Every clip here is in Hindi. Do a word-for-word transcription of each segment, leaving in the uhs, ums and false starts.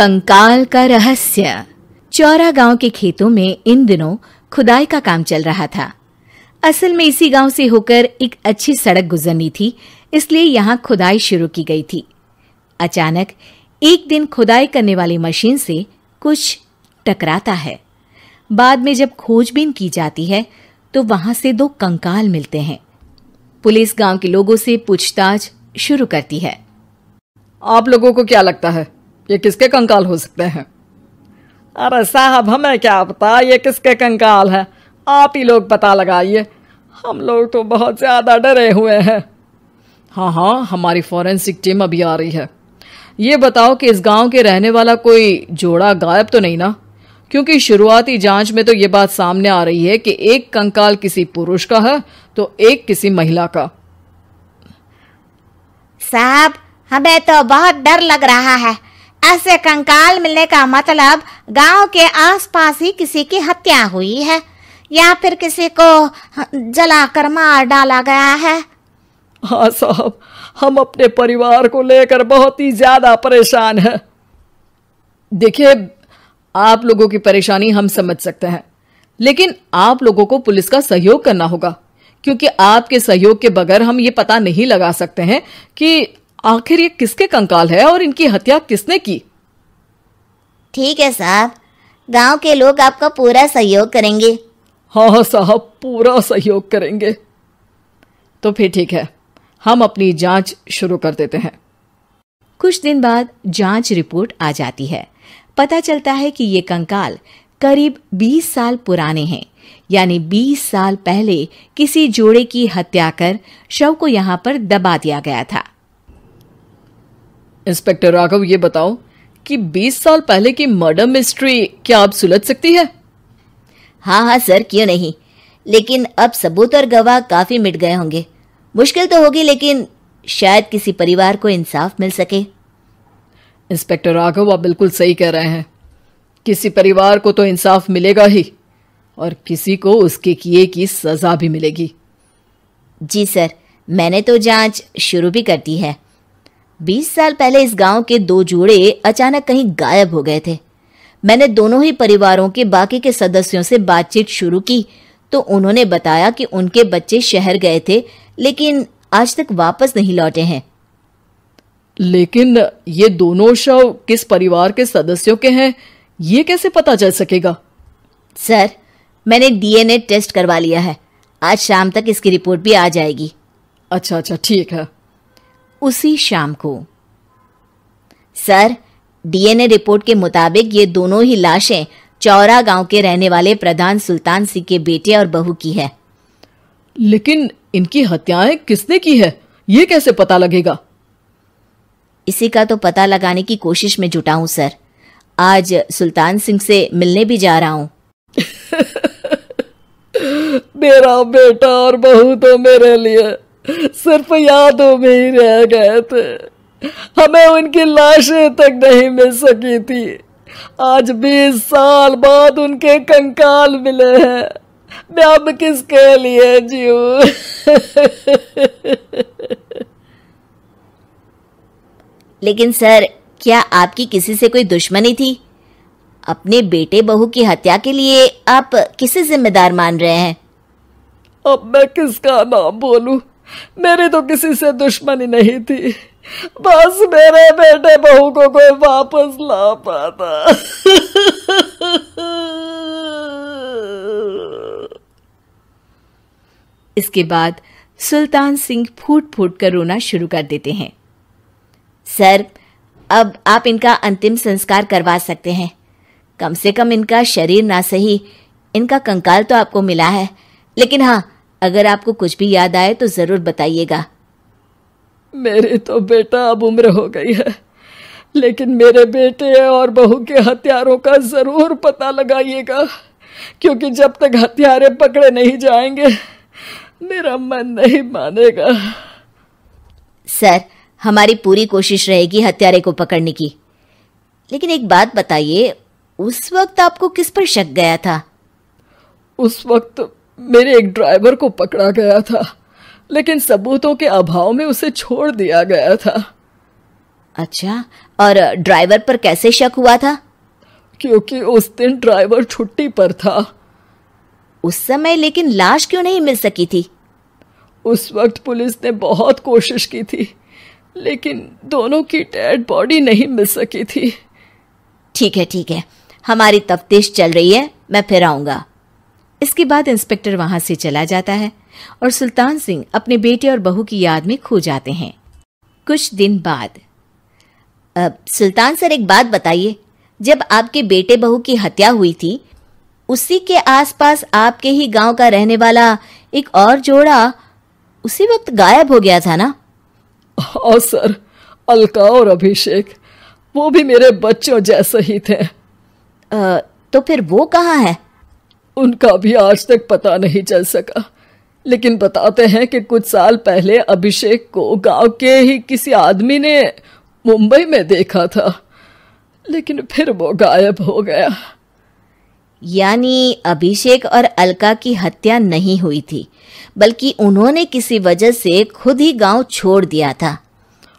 कंकाल का रहस्य। चौरा गांव के खेतों में इन दिनों खुदाई का काम चल रहा था। असल में इसी गांव से होकर एक अच्छी सड़क गुजरनी थी, इसलिए यहाँ खुदाई शुरू की गई थी। अचानक एक दिन खुदाई करने वाली मशीन से कुछ टकराता है। बाद में जब खोजबीन की जाती है तो वहां से दो कंकाल मिलते हैं। पुलिस गांव के लोगों से पूछताछ शुरू करती है। आप लोगों को क्या लगता है ये किसके कंकाल हो सकते हैं? अरे साहब, हमें क्या पता ये किसके कंकाल है, आप ही लोग पता लगाइए, हम लोग तो बहुत ज्यादा डरे हुए हैं। हाँ हाँ, हमारी फॉरेंसिक टीम अभी आ रही है। ये बताओ कि इस गांव के रहने वाला कोई जोड़ा गायब तो नहीं ना, क्योंकि शुरुआती जांच में तो ये बात सामने आ रही है कि एक कंकाल किसी पुरुष का है तो एक किसी महिला का। साहब, हमें तो बहुत डर लग रहा है। ऐसे कंकाल मिलने का मतलब गांव के आसपास ही किसी की हत्या हुई है या फिर किसी को जलाकर मार डाला गया है। हाँ साहब, हम अपने परिवार को लेकर बहुत ही ज्यादा परेशान हैं। देखिए, आप लोगों की परेशानी हम समझ सकते हैं, लेकिन आप लोगों को पुलिस का सहयोग करना होगा, क्योंकि आपके सहयोग के बगैर हम ये पता नहीं लगा सकते हैं कि आखिर ये किसके कंकाल है और इनकी हत्या किसने की। ठीक है साहब, गांव के लोग आपका पूरा सहयोग करेंगे। हाँ साहब, पूरा सहयोग करेंगे। तो फिर ठीक है, हम अपनी जांच शुरू कर देते हैं। कुछ दिन बाद जांच रिपोर्ट आ जाती है। पता चलता है कि ये कंकाल करीब बीस साल पुराने हैं, यानी बीस साल पहले किसी जोड़े की हत्या कर शव को यहाँ पर दबा दिया गया था। इंस्पेक्टर राघव, ये बताओ कि बीस साल पहले की मर्डर मिस्ट्री क्या अब सुलझ सकती है? हाँ हाँ सर, क्यों नहीं, लेकिन अब सबूत और गवाह काफी मिट गए होंगे। मुश्किल तो होगी, लेकिन शायद किसी परिवार को इंसाफ मिल सके। इंस्पेक्टर राघव, आप बिल्कुल सही कह रहे हैं। किसी परिवार को तो इंसाफ मिलेगा ही, और किसी को उसके किए की सजा भी मिलेगी। जी सर, मैंने तो जांच शुरू भी कर दी है। बीस साल पहले इस गांव के दो जोड़े अचानक कहीं गायब हो गए थे। मैंने दोनों ही परिवारों के बाकी के सदस्यों से बातचीत शुरू की तो उन्होंने बताया कि उनके बच्चे शहर गए थे, लेकिन आज तक वापस नहीं लौटे हैं। लेकिन ये दोनों शव किस परिवार के सदस्यों के हैं, ये कैसे पता चल सकेगा? सर, मैंने डीएनए टेस्ट करवा लिया है। आज शाम तक इसकी रिपोर्ट भी आ जाएगी। अच्छा अच्छा, ठीक है। उसी शाम को सर, डीएनए रिपोर्ट के मुताबिक ये दोनों ही लाशें चौरा गांव के रहने वाले प्रधान सुल्तान सिंह के बेटे और बहू की है। लेकिन इनकी हत्याएं किसने की है, ये कैसे पता लगेगा? इसी का तो पता लगाने की कोशिश में जुटा हूँ सर। आज सुल्तान सिंह से मिलने भी जा रहा हूँ। मेरा बेटा और बहू तो मेरे लिए सिर्फ यादों में ही रह गए थे। हमें उनकी लाशें तक नहीं मिल सकी थी। आज बीस साल बाद उनके कंकाल मिले हैं। मैं अब किसके लिए जीऊँ? लेकिन सर, क्या आपकी किसी से कोई दुश्मनी थी? अपने बेटे बहू की हत्या के लिए आप किसे जिम्मेदार मान रहे हैं? अब मैं किसका नाम बोलूं? मेरी तो किसी से दुश्मनी नहीं थी, बस मेरे बेटे बहू को कोई वापस ला पाता। इसके बाद सुल्तान सिंह फूट फूट कर रोना शुरू कर देते हैं। सर, अब आप इनका अंतिम संस्कार करवा सकते हैं। कम से कम इनका शरीर ना सही, इनका कंकाल तो आपको मिला है, लेकिन हाँ, अगर आपको कुछ भी याद आए तो जरूर बताइएगा। मेरे तो बेटा अब उम्र हो गई है, लेकिन मेरे बेटे और बहू के हत्यारों का जरूर पता लगाइएगा, क्योंकि जब तक हत्यारे पकड़े नहीं जाएंगे मेरा मन नहीं मानेगा। सर, हमारी पूरी कोशिश रहेगी हत्यारे को पकड़ने की, लेकिन एक बात बताइए, उस वक्त आपको किस पर शक गया था? उस वक्त मेरे एक ड्राइवर को पकड़ा गया था, लेकिन सबूतों के अभाव में उसे छोड़ दिया गया था। अच्छा, और ड्राइवर पर कैसे शक हुआ था? क्योंकि उस दिन ड्राइवर छुट्टी पर था। उस समय लेकिन लाश क्यों नहीं मिल सकी थी? उस वक्त पुलिस ने बहुत कोशिश की थी, लेकिन दोनों की डेड बॉडी नहीं मिल सकी थी। ठीक है ठीक है, हमारी तफ्तीश चल रही है, मैं फिर आऊँगा। इसके बाद इंस्पेक्टर वहाँ से चला जाता है और सुल्तान सिंह अपने बेटे और बहू की याद में खो जाते हैं। कुछ दिन बाद। अब सुल्तान सर, एक बात बताइए, जब आपके बेटे बहू की हत्या हुई थी, उसी के आसपास आपके ही गांव का रहने वाला एक और जोड़ा उसी वक्त गायब हो गया था ना? और सर, अलका और अभिषेक, वो भी मेरे बच्चों जैसे ही थे। आ, तो फिर वो कहाँ है? उनका भी आज तक पता नहीं चल सका, लेकिन बताते हैं कि कुछ साल पहले अभिषेक को गांव के ही किसी आदमी ने मुंबई में देखा था, लेकिन फिर वो गायब हो गया। यानी अभिषेक और अलका की हत्या नहीं हुई थी, बल्कि उन्होंने किसी वजह से खुद ही गांव छोड़ दिया था।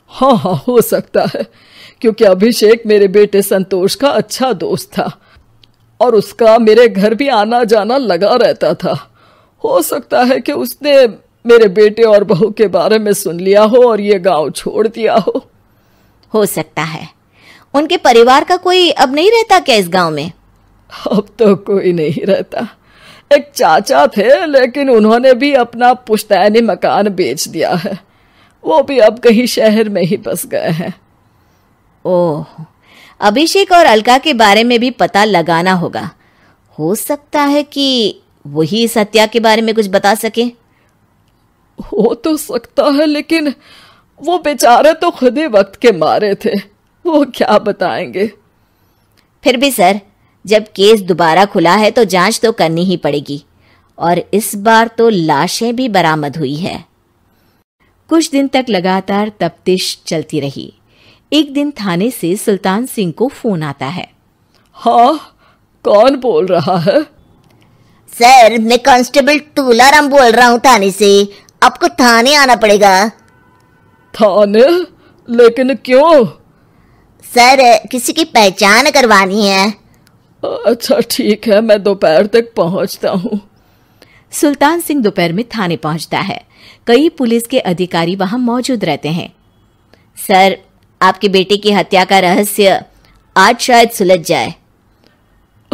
हाँ हाँ, हो सकता है, क्योंकि अभिषेक मेरे बेटे संतोष का अच्छा दोस्त था और उसका मेरे घर भी आना जाना लगा रहता था। हो सकता है कि उसने मेरे बेटे और बहू के बारे में सुन लिया हो और ये गांव छोड़ दिया हो। हो सकता है। उनके परिवार का कोई अब नहीं रहता क्या इस गांव में? अब तो कोई नहीं रहता। एक चाचा थे, लेकिन उन्होंने भी अपना पुश्तैनी मकान बेच दिया है। वो भी अब कहीं शहर में ही बस गए हैं। ओह, अभिषेक और अलका के बारे में भी पता लगाना होगा। हो सकता है कि वही इस हत्या के बारे में कुछ बता सके। हो तो सकता है, लेकिन वो बेचारे तो खुद ही वक्त के मारे थे, वो क्या बताएंगे। फिर भी सर, जब केस दोबारा खुला है तो जांच तो करनी ही पड़ेगी, और इस बार तो लाशें भी बरामद हुई है। कुछ दिन तक लगातार तफ्तीश चलती रही। एक दिन थाने से सुल्तान सिंह को फोन आता है। हाँ, कौन बोल रहा है? सर, मैं कांस्टेबल तुलाराम बोल रहा हूँ थाने से। आपको थाने आना पड़ेगा। थाने? लेकिन क्यों? सर, किसी की पहचान करवानी है। अच्छा ठीक है, मैं दोपहर तक पहुँचता हूँ। सुल्तान सिंह दोपहर में थाने पहुँचता है। कई पुलिस के अधिकारी वहाँ मौजूद रहते हैं। सर, आपके बेटे की हत्या का रहस्य आज शायद सुलझ जाए।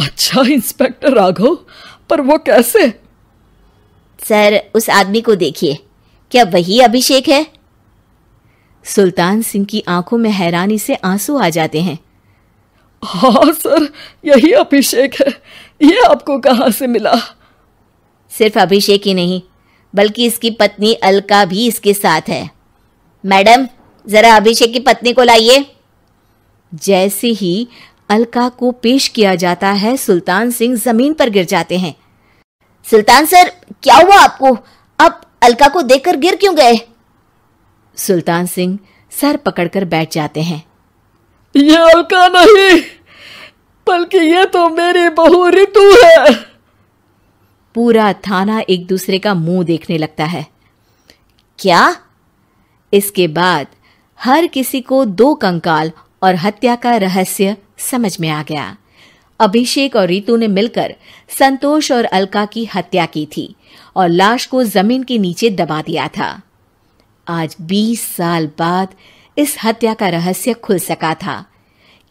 अच्छा इंस्पेक्टर राघव, पर वो कैसे? सर, उस आदमी को देखिए, क्या वही अभिषेक है? सुल्तान सिंह की आंखों में हैरानी से आंसू आ जाते हैं। हाँ सर, यही अभिषेक है। ये आपको कहाँ से मिला? सिर्फ अभिषेक ही नहीं, बल्कि इसकी पत्नी अलका भी इसके साथ है। मैडम, जरा अभिषेक की पत्नी को लाइए। जैसे ही अलका को पेश किया जाता है, सुल्तान सिंह जमीन पर गिर जाते हैं। सुल्तान सर, क्या हुआ आपको? आप अलका को देखकर गिर क्यों गए? सुल्तान सिंह सर पकड़कर बैठ जाते हैं। ये अलका नहीं, बल्कि ये तो मेरी बहू ऋतु है। पूरा थाना एक दूसरे का मुंह देखने लगता है। क्या? इसके बाद हर किसी को दो कंकाल और हत्या का रहस्य समझ में आ गया। अभिषेक और ऋतु ने मिलकर संतोष और अलका की हत्या की थी और लाश को जमीन के नीचे दबा दिया था। आज बीस साल बाद इस हत्या का रहस्य खुल सका था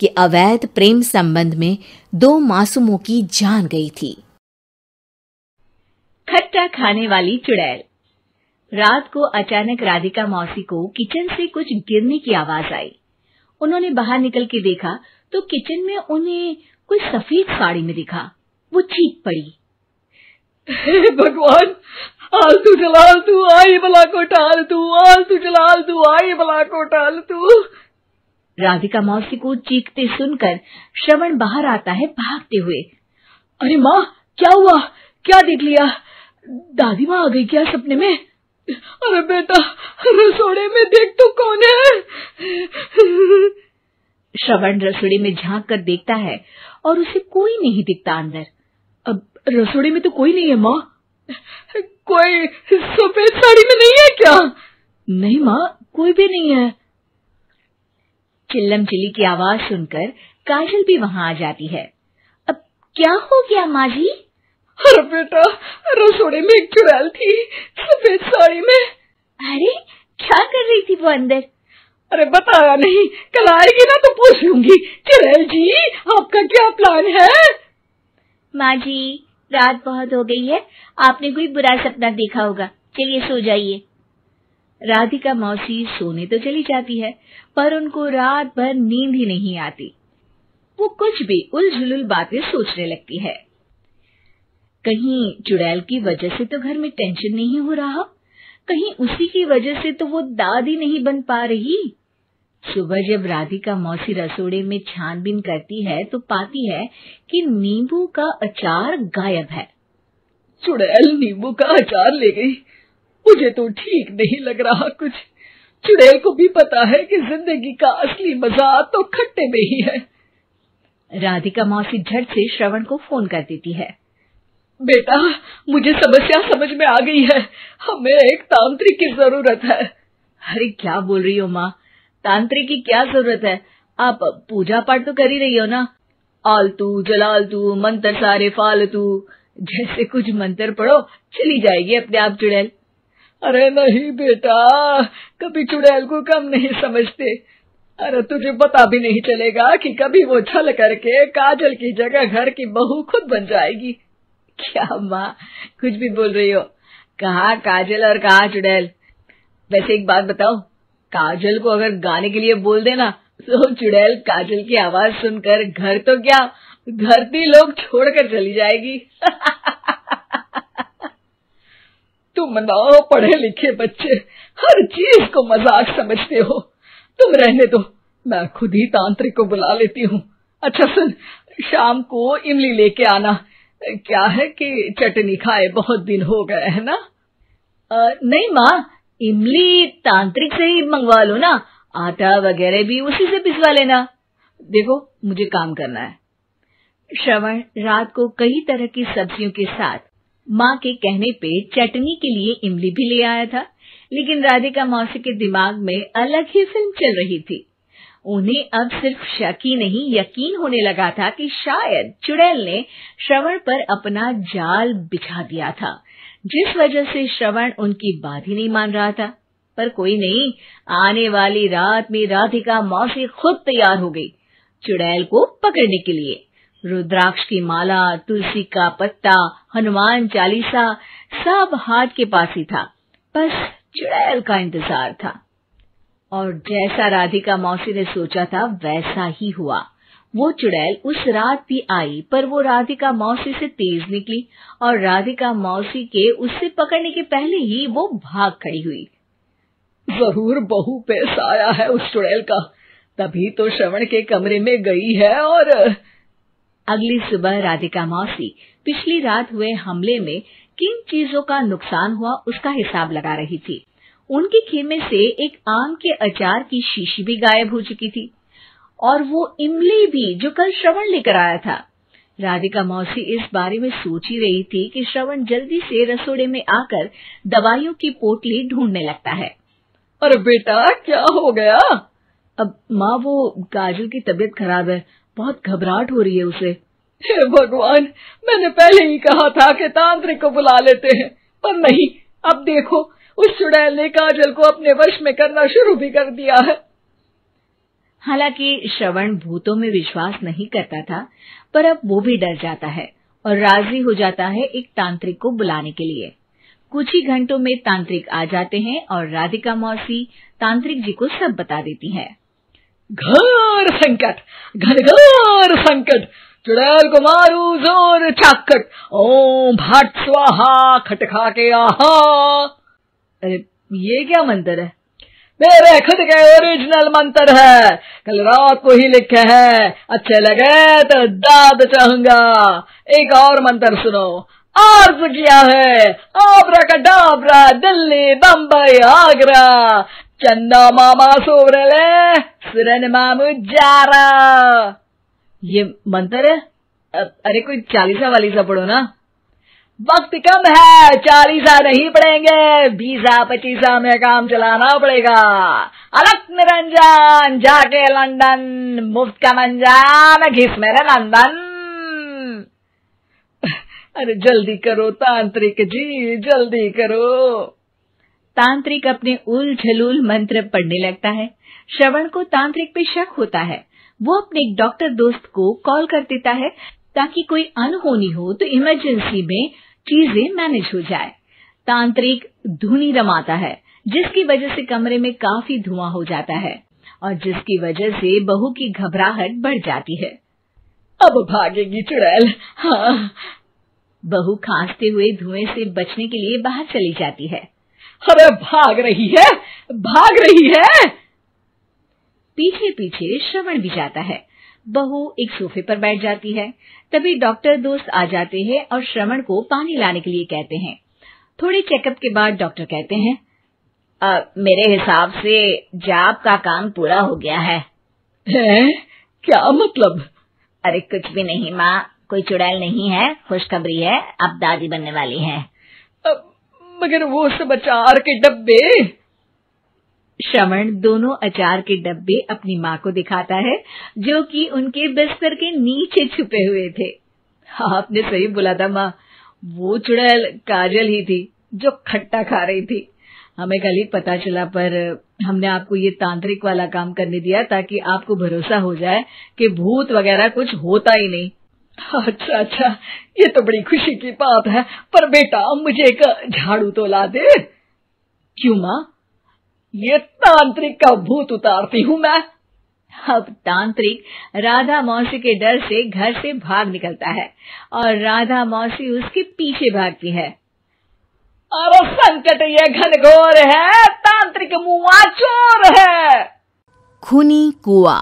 कि अवैध प्रेम संबंध में दो मासूमों की जान गई थी। खट्टा खाने वाली चुड़ैल। रात को अचानक राधिका मौसी को किचन से कुछ गिरने की आवाज आई। उन्होंने बाहर निकल के देखा तो किचन में उन्हें कोई सफेद साड़ी में दिखा। वो चीख पड़ी, हे भगवान, आलतू जलाल तू आई बला को टाल तू, आलतू जलाल तू आई बला को टाल तू। राधिका मौसी को चीखते सुनकर श्रवण बाहर आता है भागते हुए। अरे माँ, क्या हुआ? क्या देख लिया? दादी माँ आ गई क्या सपने में? अरे बेटा, रसोड़े में देख तो कौन है। श्रवण रसोड़े में झांक कर देखता है और उसे कोई नहीं दिखता अंदर। अब रसोड़े में तो कोई नहीं है माँ। कोई सफेद साड़ी में नहीं है क्या? नहीं माँ, कोई भी नहीं है। चिल्लम चिल्ली की आवाज सुनकर काजल भी वहां आ जाती है। अब क्या हो गया माँ जी? अरे बेटा, रसोड़े में एक चुड़ैल थी, सफेद साड़ी में। अरे क्या कर रही थी वो अंदर? अरे बताया नहीं, कल आएगी ना तो पूछ लूंगी। चुड़ैल जी, आपका क्या प्लान है? माँ जी, रात बहुत हो गई है, आपने कोई बुरा सपना देखा होगा, चलिए सो जाइए। राधिका मौसी सोने तो चली जाती है, पर उनको रात भर नींद ही नहीं आती। वो कुछ भी उलझुल बातें सोचने लगती है। कहीं चुड़ैल की वजह से तो घर में टेंशन नहीं हो रहा, कहीं उसी की वजह से तो वो दादी नहीं बन पा रही। सुबह जब राधिका मौसी रसोड़े में छानबीन करती है तो पाती है कि नींबू का अचार गायब है। चुड़ैल नींबू का अचार ले गई। मुझे तो ठीक नहीं लग रहा कुछ। चुड़ैल को भी पता है कि जिंदगी का असली मजा तो खट्टे में ही है। राधिका मौसी झट से श्रवण को फोन कर देती है। बेटा, मुझे समस्या समझ में आ गई है, हमें एक तांत्रिक की जरूरत है। अरे क्या बोल रही हो माँ, तांत्रिक की क्या जरूरत है? आप पूजा पाठ तो कर ही रही हो ना। आलतू जलालतू मंत्र सारे फालतू, जैसे कुछ मंत्र पढ़ो चली जाएगी अपने आप चुड़ैल। अरे नहीं बेटा, कभी चुड़ैल को कम नहीं समझते। अरे तुझे पता भी नहीं चलेगा कि कभी वो छल करके काजल की जगह घर की बहू खुद बन जाएगी। क्या माँ, कुछ भी बोल रही हो। कहा काजल और कहा चुड़ैल। वैसे एक बात बताओ, काजल को अगर गाने के लिए बोल देना तो चुड़ैल काजल की आवाज सुनकर घर तो क्या घरती लोग छोड़कर चली जाएगी। तुम ना पढ़े लिखे बच्चे हर चीज को मजाक समझते हो। तुम रहने दो, मैं खुद ही तांत्रिक को बुला लेती हूँ। अच्छा सुन, शाम को इमली लेके आना। क्या है कि चटनी खाए बहुत दिन हो गए है ना। आ, नहीं माँ, इमली तांत्रिक से ही मंगवा लो ना, आटा वगैरह भी उसी से पिसवा लेना। देखो मुझे काम करना है। श्रवण रात को कई तरह की सब्जियों के साथ माँ के कहने पे चटनी के लिए इमली भी ले आया था, लेकिन राधिका मौसी के दिमाग में अलग ही फिल्म चल रही थी। उन्हें अब सिर्फ शक ही नहीं, यकीन होने लगा था कि शायद चुड़ैल ने श्रवण पर अपना जाल बिछा दिया था, जिस वजह से श्रवण उनकी बात ही नहीं मान रहा था। पर कोई नहीं, आने वाली रात में राधिका मौसी खुद तैयार हो गई चुड़ैल को पकड़ने के लिए। रुद्राक्ष की माला, तुलसी का पत्ता, हनुमान चालीसा सब हाथ के पास ही था, बस चुड़ैल का इंतजार था। और जैसा राधिका मौसी ने सोचा था वैसा ही हुआ। वो चुड़ैल उस रात भी आई, पर वो राधिका मौसी से तेज निकली और राधिका मौसी के उससे पकड़ने के पहले ही वो भाग खड़ी हुई। जरूर बहू पे साया है उस चुड़ैल का, तभी तो श्रवण के कमरे में गई है। और अगली सुबह राधिका मौसी पिछली रात हुए हमले में किन चीजों का नुकसान हुआ उसका हिसाब लगा रही थी। उनके खेमे से एक आम के अचार की शीशी भी गायब हो चुकी थी, और वो इमली भी जो कल श्रवण लेकर आया था। राधिका मौसी इस बारे में सोच ही रही थी कि श्रवण जल्दी से रसोड़े में आकर दवाइयों की पोटली ढूंढने लगता है। अरे बेटा क्या हो गया? अब माँ, वो काजल की तबीयत खराब है, बहुत घबराहट हो रही है उसे। हे भगवान, मैंने पहले ही कहा था कि तांत्रिक को बुला लेते हैं, पर नहीं, अब देखो उस चुड़ैल ने काजल को अपने वश में करना शुरू भी कर दिया है। हालांकि श्रवण भूतों में विश्वास नहीं करता था, पर अब वो भी डर जाता है और राजी हो जाता है एक तांत्रिक को बुलाने के लिए। कुछ ही घंटों में तांत्रिक आ जाते हैं और राधिका मौसी तांत्रिक जी को सब बता देती है। घोर संकट, घनघोर संकट, चुड़ैल को मारू जोर चाकट, ओम भाट स्वाहा खटखा के आहा। अरे ये क्या मंत्र है? मेरे खुद के ओरिजिनल मंत्र है, कल रात को ही लिखे हैं। अच्छे लगे तो दाद चाहूंगा। एक और मंत्र सुनो। आर्ज किया है आबरा का डाबरा, दिल्ली बम्बई आगरा, चंदा मामा सोबरले सुरन मामू जारा। ये मंत्र है? अरे कोई चालीसा वालीसा पढ़ो ना। वक्त कम है, चालीसा नहीं पड़ेंगे, बीसा पच्चीसा में काम चलाना पड़ेगा। अलग निरंजन जाके लंदन, मुफ्त का मंजन घिस मेरे नंदन। अरे जल्दी करो तांत्रिक जी, जल्दी करो। तांत्रिक अपने उल झलूल मंत्र पढ़ने लगता है। श्रवण को तांत्रिक पे शक होता है। वो अपने एक डॉक्टर दोस्त को कॉल कर देता है ताकि कोई अनहोनी हो तो इमरजेंसी में चीजें मैनेज हो जाए। तांत्रिक धुनी रमाता है जिसकी वजह से कमरे में काफी धुआं हो जाता है और जिसकी वजह से बहू की घबराहट बढ़ जाती है। अब भागेगी चुड़ैल। हाँ। बहू खांसते हुए धुएं से बचने के लिए बाहर चली जाती है। अरे भाग रही है, भाग रही है। पीछे पीछे श्रवण भी जाता है। बहू एक सोफे पर बैठ जाती है। तभी डॉक्टर दोस्त आ जाते हैं और श्रवण को पानी लाने के लिए कहते हैं। थोड़े चेकअप के बाद डॉक्टर कहते हैं, आ, मेरे हिसाब से जाप का काम पूरा हो गया है। है? क्या मतलब? अरे कुछ भी नहीं माँ, कोई चुड़ैल नहीं है, खुशखबरी है, अब दादी बनने वाली है। अब, मगर वो सब अचार के डब्बे। श्रवण दोनों अचार के डब्बे अपनी माँ को दिखाता है जो कि उनके बिस्तर के नीचे छुपे हुए थे। आपने सही बोला था माँ, वो चुड़ैल काजल ही थी जो खट्टा खा रही थी। हमें कल ही पता चला, पर हमने आपको ये तांत्रिक वाला काम करने दिया ताकि आपको भरोसा हो जाए कि भूत वगैरह कुछ होता ही नहीं। अच्छा अच्छा, ये तो बड़ी खुशी की बात है, पर बेटा मुझे एक झाड़ू तो ला दे। क्यों माँ? ये तांत्रिक का भूत उतारती हूँ मैं। अब तांत्रिक राधा मौसी के डर से घर से भाग निकलता है और राधा मौसी उसके पीछे भागती है। अरे संकट ये घनघोर है, तांत्रिक मुआ चोर है। खूनी कुआ।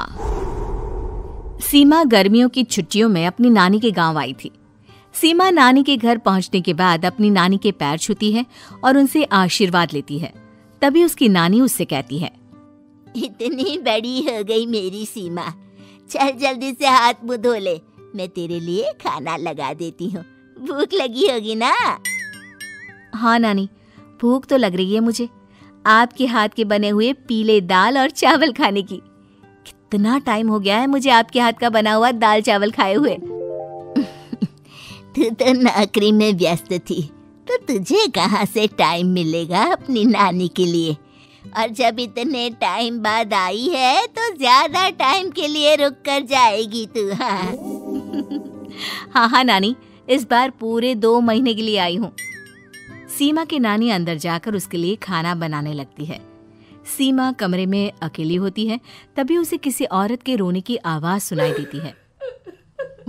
सीमा गर्मियों की छुट्टियों में अपनी नानी के गांव आई थी। सीमा नानी के घर पहुंचने के बाद अपनी नानी के पैर छूती है और उनसे आशीर्वाद लेती है। तभी उसकी नानी उससे कहती है, इतनी बड़ी हो गई मेरी सीमा, चल जल्दी से हाथ मुंह धो ले, मैं तेरे लिए खाना लगा देती हूँ। भूख लगी होगी ना? हाँ नानी, भूख तो लग रही है मुझे, आपके हाथ के बने हुए पीले दाल और चावल खाने की। कितना टाइम हो गया है मुझे आपके हाथ का बना हुआ दाल चावल खाए हुए। तू तो नौकरी में व्यस्त थी तो तुझे कहाँ से टाइम मिलेगा अपनी नानी के लिए, और जब इतने टाइम बाद आई है तो ज्यादा टाइम के लिए रुक कर जाएगी तू। हाँ हाँ हाँ नानी, इस बार पूरे दो महीने के लिए आई हूँ। सीमा की नानी अंदर जाकर उसके लिए खाना बनाने लगती है। सीमा कमरे में अकेली होती है। तभी उसे किसी औरत के रोने की आवाज़ सुनाई देती है।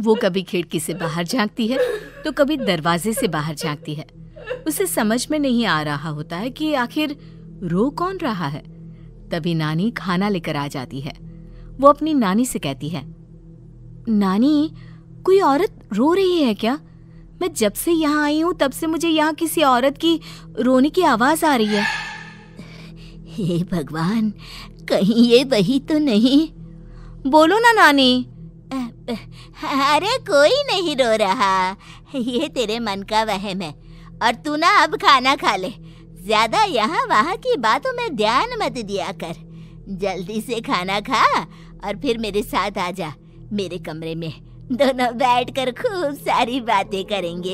वो कभी खिड़की से बाहर झांकती है तो कभी दरवाजे से बाहर झांकती है। उसे समझ में नहीं आ रहा होता है कि आखिर रो कौन रहा है। तभी नानी खाना लेकर आ जाती है। वो अपनी नानी से कहती है, नानी कोई औरत रो रही है क्या? मैं जब से यहाँ आई हूँ तब से मुझे यहाँ किसी औरत की रोने की आवाज आ रही है। हे भगवान, कहीं ये वही तो नहीं। बोलो ना नानी। अरे कोई नहीं रो रहा, ये तेरे मन का वहम है। और तू ना अब खाना खा ले, ज्यादा यहाँ वहाँ की बातों में ध्यान मत दिया कर। जल्दी से खाना खा और फिर मेरे साथ आ जा, मेरे कमरे में दोनों बैठकर खूब सारी बातें करेंगे।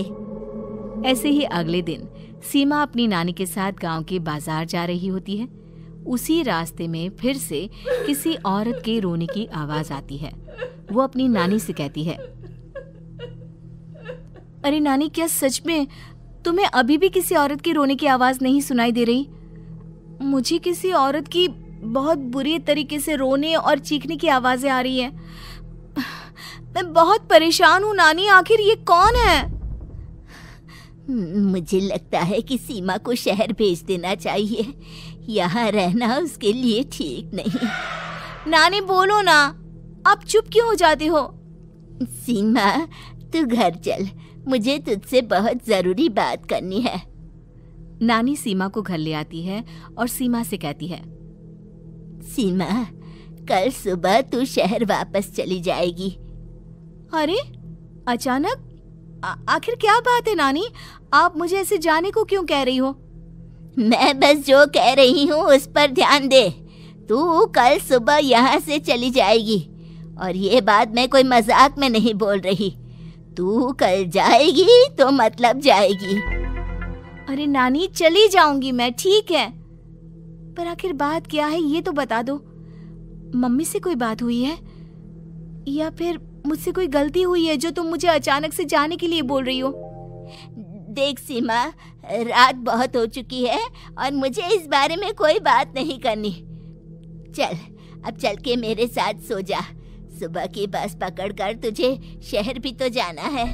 ऐसे ही अगले दिन सीमा अपनी नानी के साथ गांव के बाजार जा रही होती है। उसी रास्ते में फिर से किसी औरत के रोने की आवाज आती है। वो अपनी नानी से कहती है, अरे नानी क्या सच में तुम्हें अभी भी किसी औरत के रोने की आवाज नहीं सुनाई दे रही? मुझे किसी औरत की बहुत बुरी तरीके से रोने और चीखने की आवाजें आ रही है। मैं बहुत परेशान हूँ नानी, आखिर ये कौन है? मुझे लगता है कि सीमा को शहर भेज देना चाहिए, यहाँ रहना उसके लिए ठीक नहीं। नानी बोलो ना, आप चुप क्यों हो जाती हो? सीमा तू घर चल, मुझे तुझसे बहुत जरूरी बात करनी है। नानी सीमा को घर ले आती है और सीमा से कहती है, सीमा कल सुबह तू शहर वापस चली जाएगी। अरे अचानक आखिर क्या बात है नानी, आप मुझे ऐसे जाने को क्यों कह रही हो? मैं बस जो कह रही हूँ उस पर ध्यान दे। तू कल सुबह यहाँ से चली जाएगी, और ये बात मैं कोई मजाक में नहीं बोल रही। तू कल जाएगी तो मतलब जाएगी। अरे नानी चली जाऊंगी मैं, ठीक है, पर आखिर बात क्या है ये तो बता दो। मम्मी से कोई बात हुई है या फिर मुझसे कोई गलती हुई है जो तुम मुझे अचानक से जाने के लिए बोल रही हो? देख सीमा, रात बहुत हो चुकी है और मुझे इस बारे में कोई बात नहीं करनी। चल अब चल के मेरे साथ सो जा, सुबह की बस पकड़कर तुझे शहर भी तो जाना है।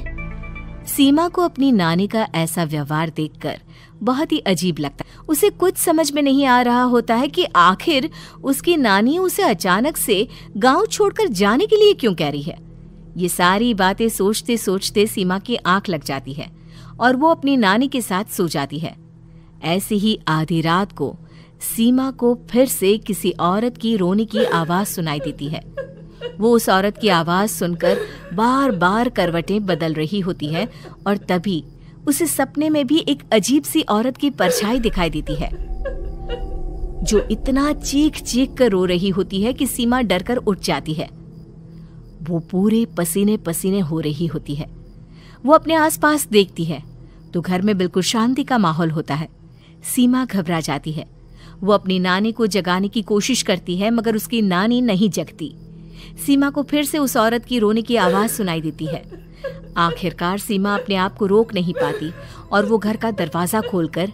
सीमा को अपनी नानी का ऐसा व्यवहार देखकर बहुत ही अजीब लगता है। उसे कुछ समझ में नहीं आ रहा होता है कि आखिर उसकी नानी उसे अचानक से गांव छोड़कर जाने के लिए क्यों कह रही है। ये सारी बातें सोचते सोचते सीमा की आंख लग जाती है और वो अपनी नानी के साथ सो जाती है। ऐसे ही आधी रात को सीमा को फिर से किसी औरत की रोने की आवाज सुनाई देती है। वो उस औरत की आवाज सुनकर बार बार करवटें बदल रही होती है और तभी उसे सपने में भी एक अजीब सी औरत की परछाई दिखाई देती है जो इतना चीख चीख कर रो रही होती है कि सीमा डरकर उठ जाती है। वो पूरे पसीने पसीने हो रही होती है। वो अपने आसपास देखती है तो घर में बिल्कुल शांति का माहौल होता है। सीमा घबरा जाती है। वो अपनी नानी को जगाने की कोशिश करती है मगर उसकी नानी नहीं जगती। सीमा को फिर से उस औरत की रोने की आवाज़ सुनाई देती है। आखिरकार सीमा अपने आप को रोक नहीं पाती और वो घर का दरवाज़ा खोलकर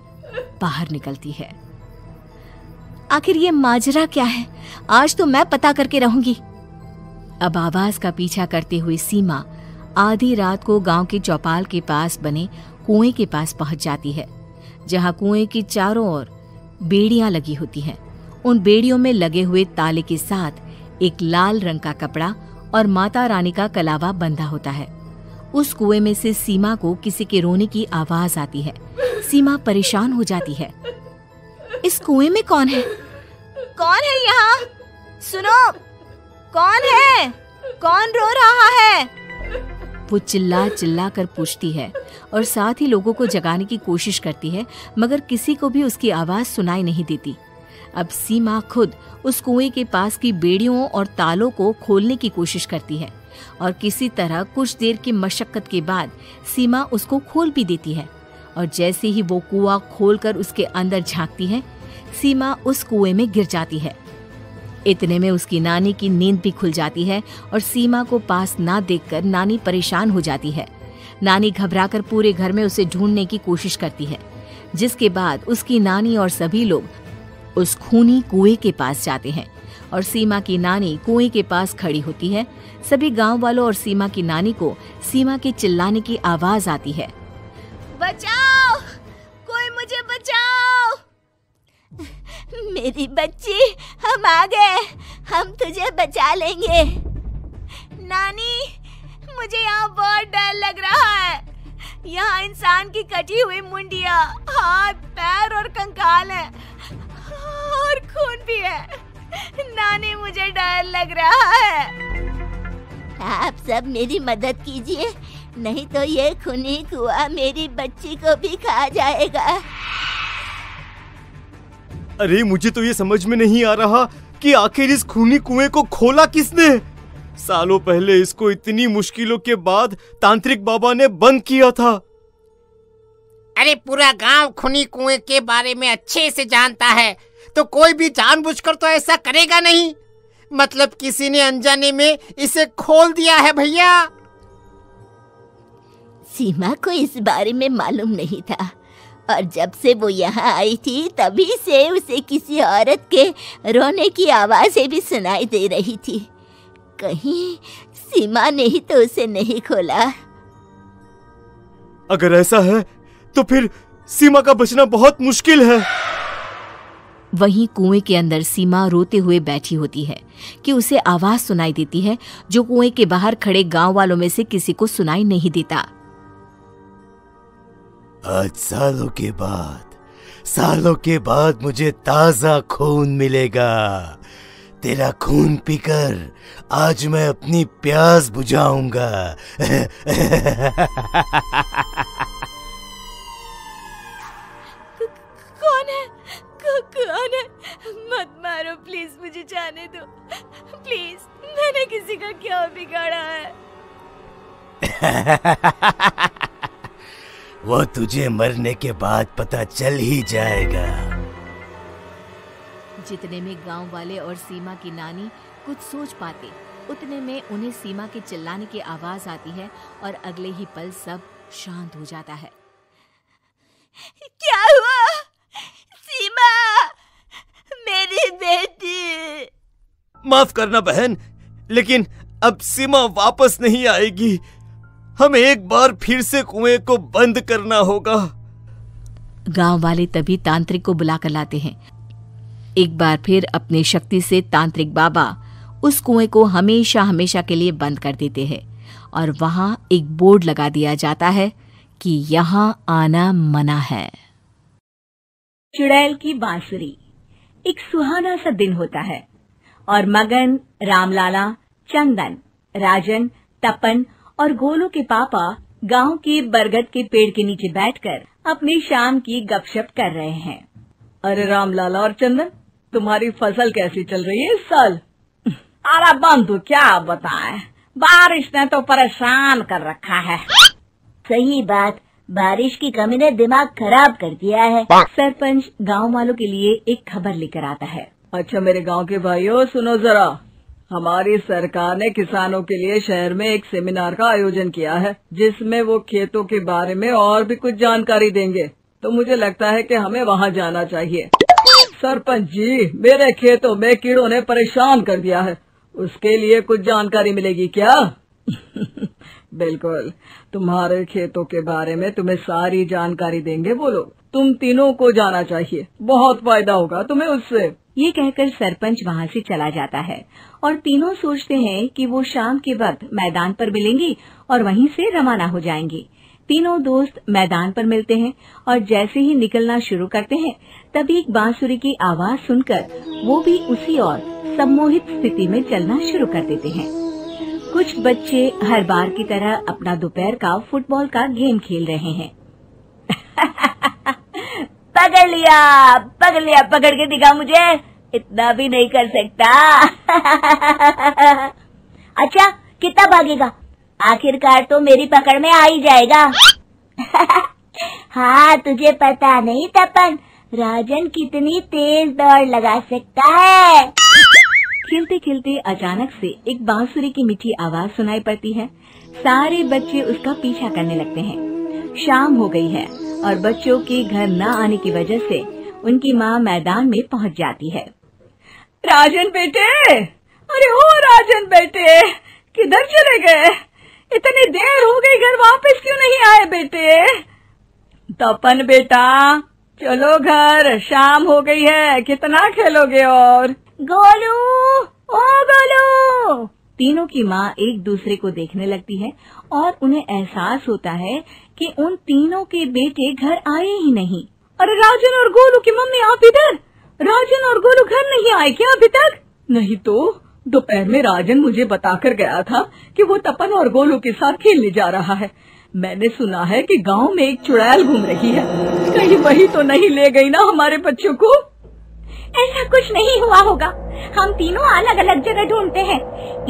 बाहर निकलती है। आखिर ये माजरा क्या है, आज तो मैं पता करके रहूंगी। अब आवाज़ का पीछा करते हुए सीमा आधी रात को गांव के चौपाल के पास बने कुएं के पास पहुंच जाती है, जहां कुएं की चारों ओर बेड़ियां लगी होती हैं। उन बेड़ियों में लगे हुए ताले के साथ एक लाल रंग का कपड़ा और माता रानी का कलावा बंधा होता है। उस कुएं में से सीमा को किसी के रोने की आवाज आती है। सीमा परेशान हो जाती है। इस कुएं में कौन है? कौन है यहाँ? सुनो, कौन है? कौन रो रहा है? वो चिल्ला चिल्ला कर पूछती है और साथ ही लोगों को जगाने की कोशिश करती है मगर किसी को भी उसकी आवाज़ सुनाई नहीं देती। अब सीमा खुद उस कुएं के पास की बेड़ियों और तालों को खोलने की कोशिश करती है और किसी तरह कुछ देर की मशक्कत के बाद सीमा उसको खोल भी देती है। और जैसे ही वो कुआं खोलकर उसके अंदर झाँकती है, सीमा उस कुएं में गिर जाती है। इतने में उसकी नानी की नींद भी खुल जाती है और सीमा को पास ना देखकर नानी परेशान हो जाती है। नानी घबराकर पूरे घर में उसे ढूंढने की कोशिश करती है, जिसके बाद उसकी नानी और सभी लोग उस खूनी कुएं के पास जाते हैं और सीमा की नानी कुएं के पास खड़ी होती है। सभी गांव वालों और सीमा की नानी को सीमा के चिल्लाने की आवाज आती है, बचाओ, कोई मुझे बचाओ। मेरी बच्ची, हम आ गए, हम तुझे बचा लेंगे। नानी, मुझे यहाँ बहुत डर लग रहा है। यहाँ इंसान की कटी हुई मुंडिया, हाथ, पैर और कंकाल है और खून भी है। नानी, मुझे डर लग रहा है। आप सब मेरी मदद कीजिए, नहीं तो ये खूनी कुआं मेरी बच्ची को भी खा जाएगा। अरे मुझे तो ये समझ में नहीं आ रहा कि आखिर इस खूनी कुएं को खोला किसने। सालों पहले इसको इतनी मुश्किलों के बाद तांत्रिक बाबा ने बंद किया था। अरे पूरा गांव खूनी कुएं के बारे में अच्छे से जानता है, तो कोई भी जानबूझकर तो ऐसा करेगा नहीं। मतलब किसी ने अनजाने में इसे खोल दिया है भैया। सीमा को इस बारे में मालूम नहीं था और जब से वो यहाँ आई थी तभी से उसे किसी औरत के रोने की आवाज़ें भी सुनाई दे रही थी। कहीं सीमा ने ही तो उसे नहीं खोला। अगर ऐसा है तो फिर सीमा का बचना बहुत मुश्किल है। वहीं कुएं के अंदर सीमा रोते हुए बैठी होती है कि उसे आवाज़ सुनाई देती है जो कुएं के बाहर खड़े गांव वालों में से किसी को सुनाई नहीं देता। आज सालों के बाद, सालों के बाद मुझे ताजा खून मिलेगा। तेरा खून पीकर आज मैं अपनी प्यास बुझाऊंगा। कौन है? कौन है? मत मारो प्लीज, मुझे जाने दो प्लीज, मैंने किसी का क्या बिगाड़ा है? वो तुझे मरने के बाद पता चल ही जाएगा। जितने में गांव वाले और सीमा की नानी कुछ सोच पाते, उतने में उन्हें सीमा के चिल्लाने की आवाज आती है और अगले ही पल सब शांत हो जाता है। क्या हुआ सीमा, मेरी बेटी? माफ करना बहन, लेकिन अब सीमा वापस नहीं आएगी। हमें एक बार फिर से कुएं को बंद करना होगा। गांव वाले तभी तांत्रिक को बुला कर लाते हैं। एक बार फिर अपनी शक्ति से तांत्रिक बाबा उस कुएं को हमेशा हमेशा के लिए बंद कर देते हैं और वहां एक बोर्ड लगा दिया जाता है कि यहाँ आना मना है। चुड़ैल की बांसुरी। एक सुहाना सा दिन होता है और मगन, रामलाला, चंदन, राजन, तपन और गोलू के पापा गांव के बरगद के पेड़ के नीचे बैठकर अपनी शाम की गपशप कर रहे हैं। अरे रामलाला और चंदन, तुम्हारी फसल कैसी चल रही है इस साल? अरे बंधु क्या बताए, बारिश ने तो परेशान कर रखा है। सही बात, बारिश की कमी ने दिमाग खराब कर दिया है। सरपंच गांव वालों के लिए एक खबर लेकर आता है। अच्छा मेरे गांव के भाइयों, सुनो जरा, हमारी सरकार ने किसानों के लिए शहर में एक सेमिनार का आयोजन किया है जिसमें वो खेतों के बारे में और भी कुछ जानकारी देंगे, तो मुझे लगता है कि हमें वहाँ जाना चाहिए। सरपंच जी, मेरे खेतों में कीड़ों ने परेशान कर दिया है, उसके लिए कुछ जानकारी मिलेगी क्या? बिल्कुल, तुम्हारे खेतों के बारे में तुम्हें सारी जानकारी देंगे वो लोग, तुम तीनों को जाना चाहिए, बहुत फायदा होगा तुम्हें उससे। ये कहकर सरपंच वहाँ से चला जाता है और तीनों सोचते हैं कि वो शाम के वक्त मैदान पर मिलेंगी और वहीं से रवाना हो जाएंगी। तीनों दोस्त मैदान पर मिलते हैं और जैसे ही निकलना शुरू करते हैं तभी एक बांसुरी की आवाज सुनकर वो भी उसी और सम्मोहित स्थिति में चलना शुरू कर देते हैं। कुछ बच्चे हर बार की तरह अपना दोपहर का फुटबॉल का गेम खेल रहे हैं। पकड़ लिया पकड़ लिया, पकड़ के दिखा मुझे, इतना भी नहीं कर सकता। अच्छा कितना भागेगा, आखिरकार तो मेरी पकड़ में आ ही जाएगा। हाँ तुझे पता नहीं तपन, राजन कितनी तेज दौड़ लगा सकता है। खेलते खेलते अचानक से एक बांसुरी की मीठी आवाज सुनाई पड़ती है। सारे बच्चे उसका पीछा करने लगते हैं। शाम हो गई है और बच्चों के घर न आने की वजह से उनकी माँ मैदान में पहुँच जाती है। राजन बेटे, अरे हो राजन बेटे, किधर चले गए? इतनी देर हो गई, घर वापस क्यों नहीं आए बेटे? तपन बेटा चलो घर, शाम हो गई है, कितना खेलोगे? और गोलू, ओ गोलू। तीनों की माँ एक दूसरे को देखने लगती है और उन्हें एहसास होता है कि उन तीनों के बेटे घर आए ही नहीं। अरे राजन और गोलू की मम्मी आप इधर, राजन और गोलू घर नहीं आए क्या अभी तक? नहीं तो दोपहर में राजन मुझे बताकर गया था कि वो तपन और गोलू के साथ खेलने जा रहा है। मैंने सुना है कि गाँव में एक चुड़ैल घूम रही है, कहीं वही तो नहीं ले गयी ना हमारे बच्चों को? ऐसा कुछ नहीं हुआ होगा, हम तीनों अलग अलग जगह ढूंढते हैं,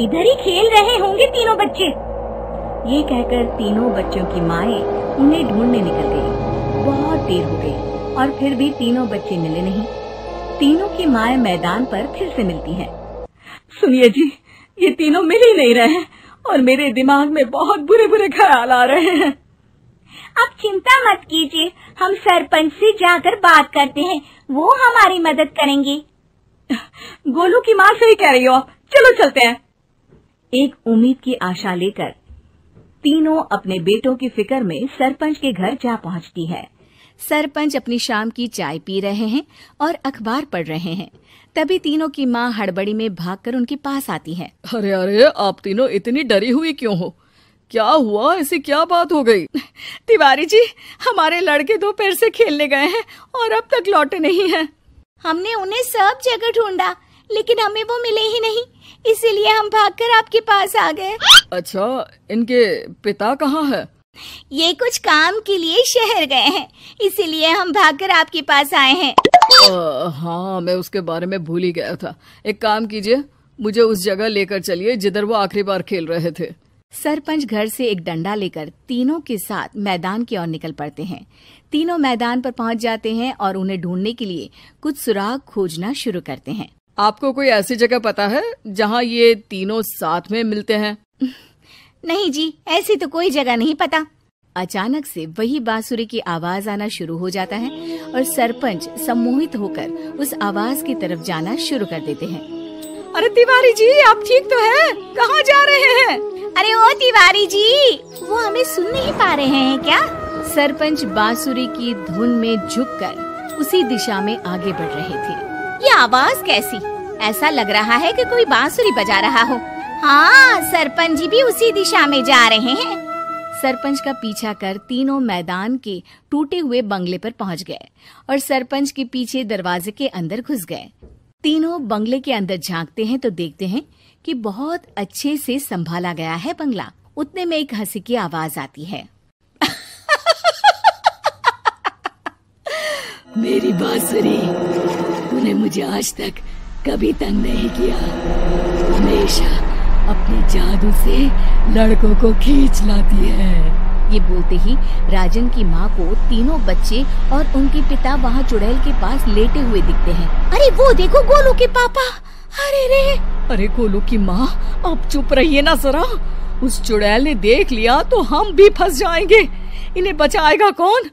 इधर ही खेल रहे होंगे तीनों बच्चे। ये कहकर तीनों बच्चों की माएं उन्हें ढूंढने निकल गई। बहुत देर हो गई और फिर भी तीनों बच्चे मिले नहीं। तीनों की माएं मैदान पर फिर से मिलती हैं। सुनिए जी, ये तीनों मिल ही नहीं रहे और मेरे दिमाग में बहुत बुरे बुरे ख्याल आ रहे हैं। आप चिंता मत कीजिए, हम सरपंच से जाकर बात करते हैं, वो हमारी मदद करेंगे। गोलू की माँ सही कह रही हो, चलो चलते हैं। एक उम्मीद की आशा लेकर तीनों अपने बेटों की फिक्र में सरपंच के घर जा पहुँचती है। सरपंच अपनी शाम की चाय पी रहे हैं और अखबार पढ़ रहे हैं। तभी तीनों की माँ हड़बड़ी में भागकर उनके पास आती है। अरे अरे आप तीनों इतनी डरी हुई क्यों हो? क्या हुआ, ऐसी क्या बात हो गई? तिवारी जी, हमारे लड़के दोपहर से खेलने गए हैं और अब तक लौटे नहीं हैं। हमने उन्हें सब जगह ढूंढा, लेकिन हमें वो मिले ही नहीं, इसीलिए हम भागकर आपके पास आ गए। अच्छा, इनके पिता कहाँ हैं? ये कुछ काम के लिए शहर गए हैं, इसीलिए हम भागकर आपके पास आए हैं। हाँ, मैं उसके बारे में भूल ही गया था। एक काम कीजिए, मुझे उस जगह लेकर चलिए जिधर वो आखिरी बार खेल रहे थे। सरपंच घर से एक डंडा लेकर तीनों के साथ मैदान की ओर निकल पड़ते हैं। तीनों मैदान पर पहुंच जाते हैं और उन्हें ढूंढने के लिए कुछ सुराग खोजना शुरू करते हैं। आपको कोई ऐसी जगह पता है जहां ये तीनों साथ में मिलते हैं? नहीं जी, ऐसी तो कोई जगह नहीं पता। अचानक से वही बांसुरी की आवाज आना शुरू हो जाता है और सरपंच सम्मोहित होकर उस आवाज की तरफ जाना शुरू कर देते हैं। अरे तिवारी जी, आप ठीक तो हैं? कहाँ जा रहे हैं? अरे ओ तिवारी जी, वो हमें सुन नहीं पा रहे हैं क्या? सरपंच बांसुरी की धुन में झुककर उसी दिशा में आगे बढ़ रहे थे। ये आवाज कैसी? ऐसा लग रहा है कि कोई बांसुरी बजा रहा हो। हाँ, सरपंच जी भी उसी दिशा में जा रहे हैं। सरपंच का पीछा कर तीनों मैदान के टूटे हुए बंगले पर पहुंच गए और सरपंच के पीछे दरवाजे के अंदर घुस गए। तीनों बंगले के अंदर झांकते हैं तो देखते हैं कि बहुत अच्छे से संभाला गया है बंगला। उतने में एक हंसी की आवाज आती है। मेरी बांसुरी, तूने मुझे आज तक कभी तंग नहीं किया, हमेशा अपने जादू से लड़कों को खींच लाती है। ये बोलते ही राजन की माँ को तीनों बच्चे और उनके पिता वहाँ चुड़ैल के पास लेटे हुए दिखते हैं। अरे वो देखो, गोलू के पापा। अरे रे, अरे गोलू की माँ, आप चुप रहिए ना जरा। उस चुड़ैल ने देख लिया तो हम भी फंस जाएंगे। इन्हें बचाएगा कौन?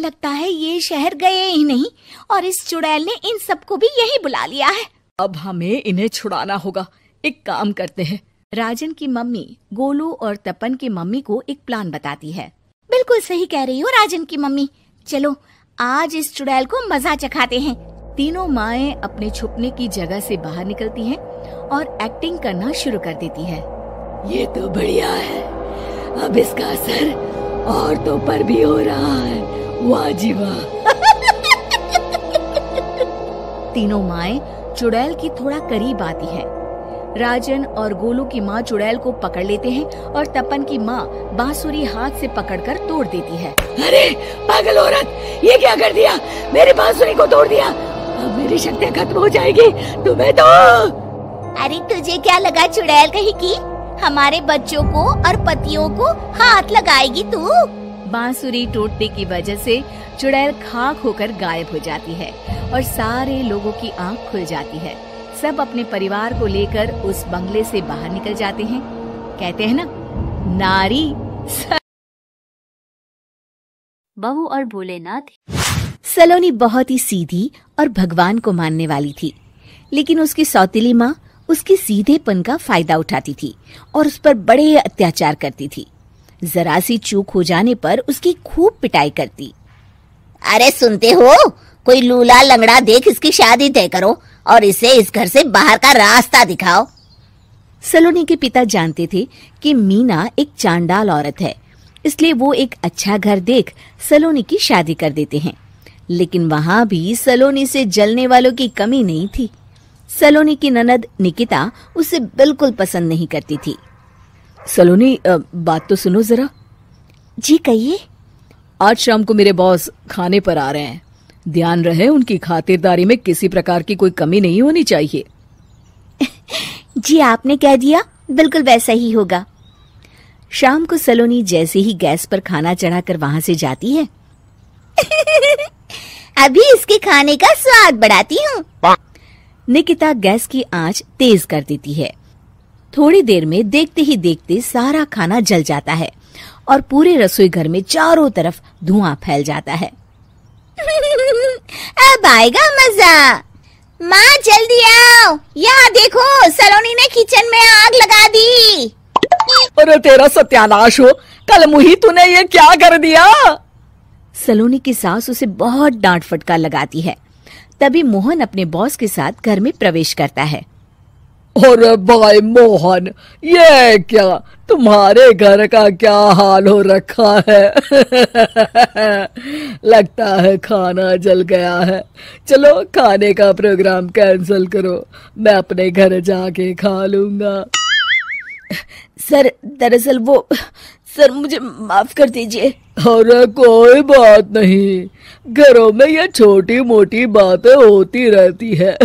लगता है ये शहर गए ही नहीं और इस चुड़ैल ने इन सबको भी यही बुला लिया है। अब हमें इन्हें छुड़ाना होगा। एक काम करते हैं। राजन की मम्मी गोलू और तपन की मम्मी को एक प्लान बताती है। बिल्कुल सही कह रही हो राजन की मम्मी, चलो आज इस चुड़ैल को मजा चखाते हैं। तीनों माएँ अपने छुपने की जगह से बाहर निकलती हैं और एक्टिंग करना शुरू कर देती है। ये तो बढ़िया है, अब इसका असर औरतों पर भी हो रहा है। वाह जी वाह। तीनों माएँ चुड़ैल की थोड़ा करीब आती हैं। राजन और गोलू की माँ चुड़ैल को पकड़ लेते हैं और तपन की माँ बांसुरी हाथ से पकड़कर तोड़ देती है। अरे पागल औरत, ये क्या कर दिया? मेरी बांसुरी को तोड़ दिया, अब मेरी शक्तियाँ खत्म हो जाएगी। तुम्हें तो अरे तुझे क्या लगा चुड़ैल कहीं की हमारे बच्चों को और पतियों को हाथ लगाएगी तू? बांसुरी टूटने की वजह से चुड़ैल खाक होकर गायब हो जाती है और सारे लोगों की आंख खुल जाती है। सब अपने परिवार को लेकर उस बंगले से बाहर निकल जाते हैं। कहते हैं ना, नारी। बहू और भोलेनाथ। सलोनी बहुत ही सीधी और भगवान को मानने वाली थी, लेकिन उसकी सौतीली माँ उसके सीधेपन का फायदा उठाती थी और उस पर बड़े अत्याचार करती थी। जरा सी चूक हो जाने पर उसकी खूब पिटाई करती। अरे सुनते हो, कोई लूला लंगड़ा देख इसकी शादी तय करो और इसे इस घर से बाहर का रास्ता दिखाओ। सलोनी के पिता जानते थे कि मीना एक चांडाल औरत है, इसलिए वो एक अच्छा घर देख सलोनी की शादी कर देते हैं। लेकिन वहाँ भी सलोनी से जलने वालों की कमी नहीं थी। सलोनी की ननद निकिता उसे बिल्कुल पसंद नहीं करती थी। सलोनी, बात तो सुनो जरा। जी कहिए। आज शाम को मेरे बॉस खाने पर आ रहे हैं, ध्यान रहे उनकी खातिरदारी में किसी प्रकार की कोई कमी नहीं होनी चाहिए। जी आपने कह दिया, बिल्कुल वैसा ही होगा। शाम को सलोनी जैसे ही गैस पर खाना चढ़ाकर वहाँ से जाती है। अभी इसके खाने का स्वाद बढ़ाती हूँ। निकिता गैस की आंच तेज कर देती है। थोड़ी देर में देखते ही देखते सारा खाना जल जाता है और पूरे रसोई घर में चारों तरफ धुआं फैल जाता है। अब आएगा मजा। माँ जल्दी आओ, यहाँ देखो सलोनी ने किचन में आग लगा दी। अरे तेरा सत्यानाश हो, कल मुही तूने ये क्या कर दिया? सलोनी की सास उसे बहुत डांट फटकार लगाती है। तभी मोहन अपने बॉस के साथ घर में प्रवेश करता है। अरे भाई मोहन, ये क्या तुम्हारे घर का क्या हाल हो रखा है। लगता है खाना जल गया है। चलो खाने का प्रोग्राम कैंसिल करो, मैं अपने घर जाके खा लूंगा। सर दरअसल वो, सर मुझे माफ कर दीजिए। अरे कोई बात नहीं, घरों में ये छोटी मोटी बातें होती रहती है।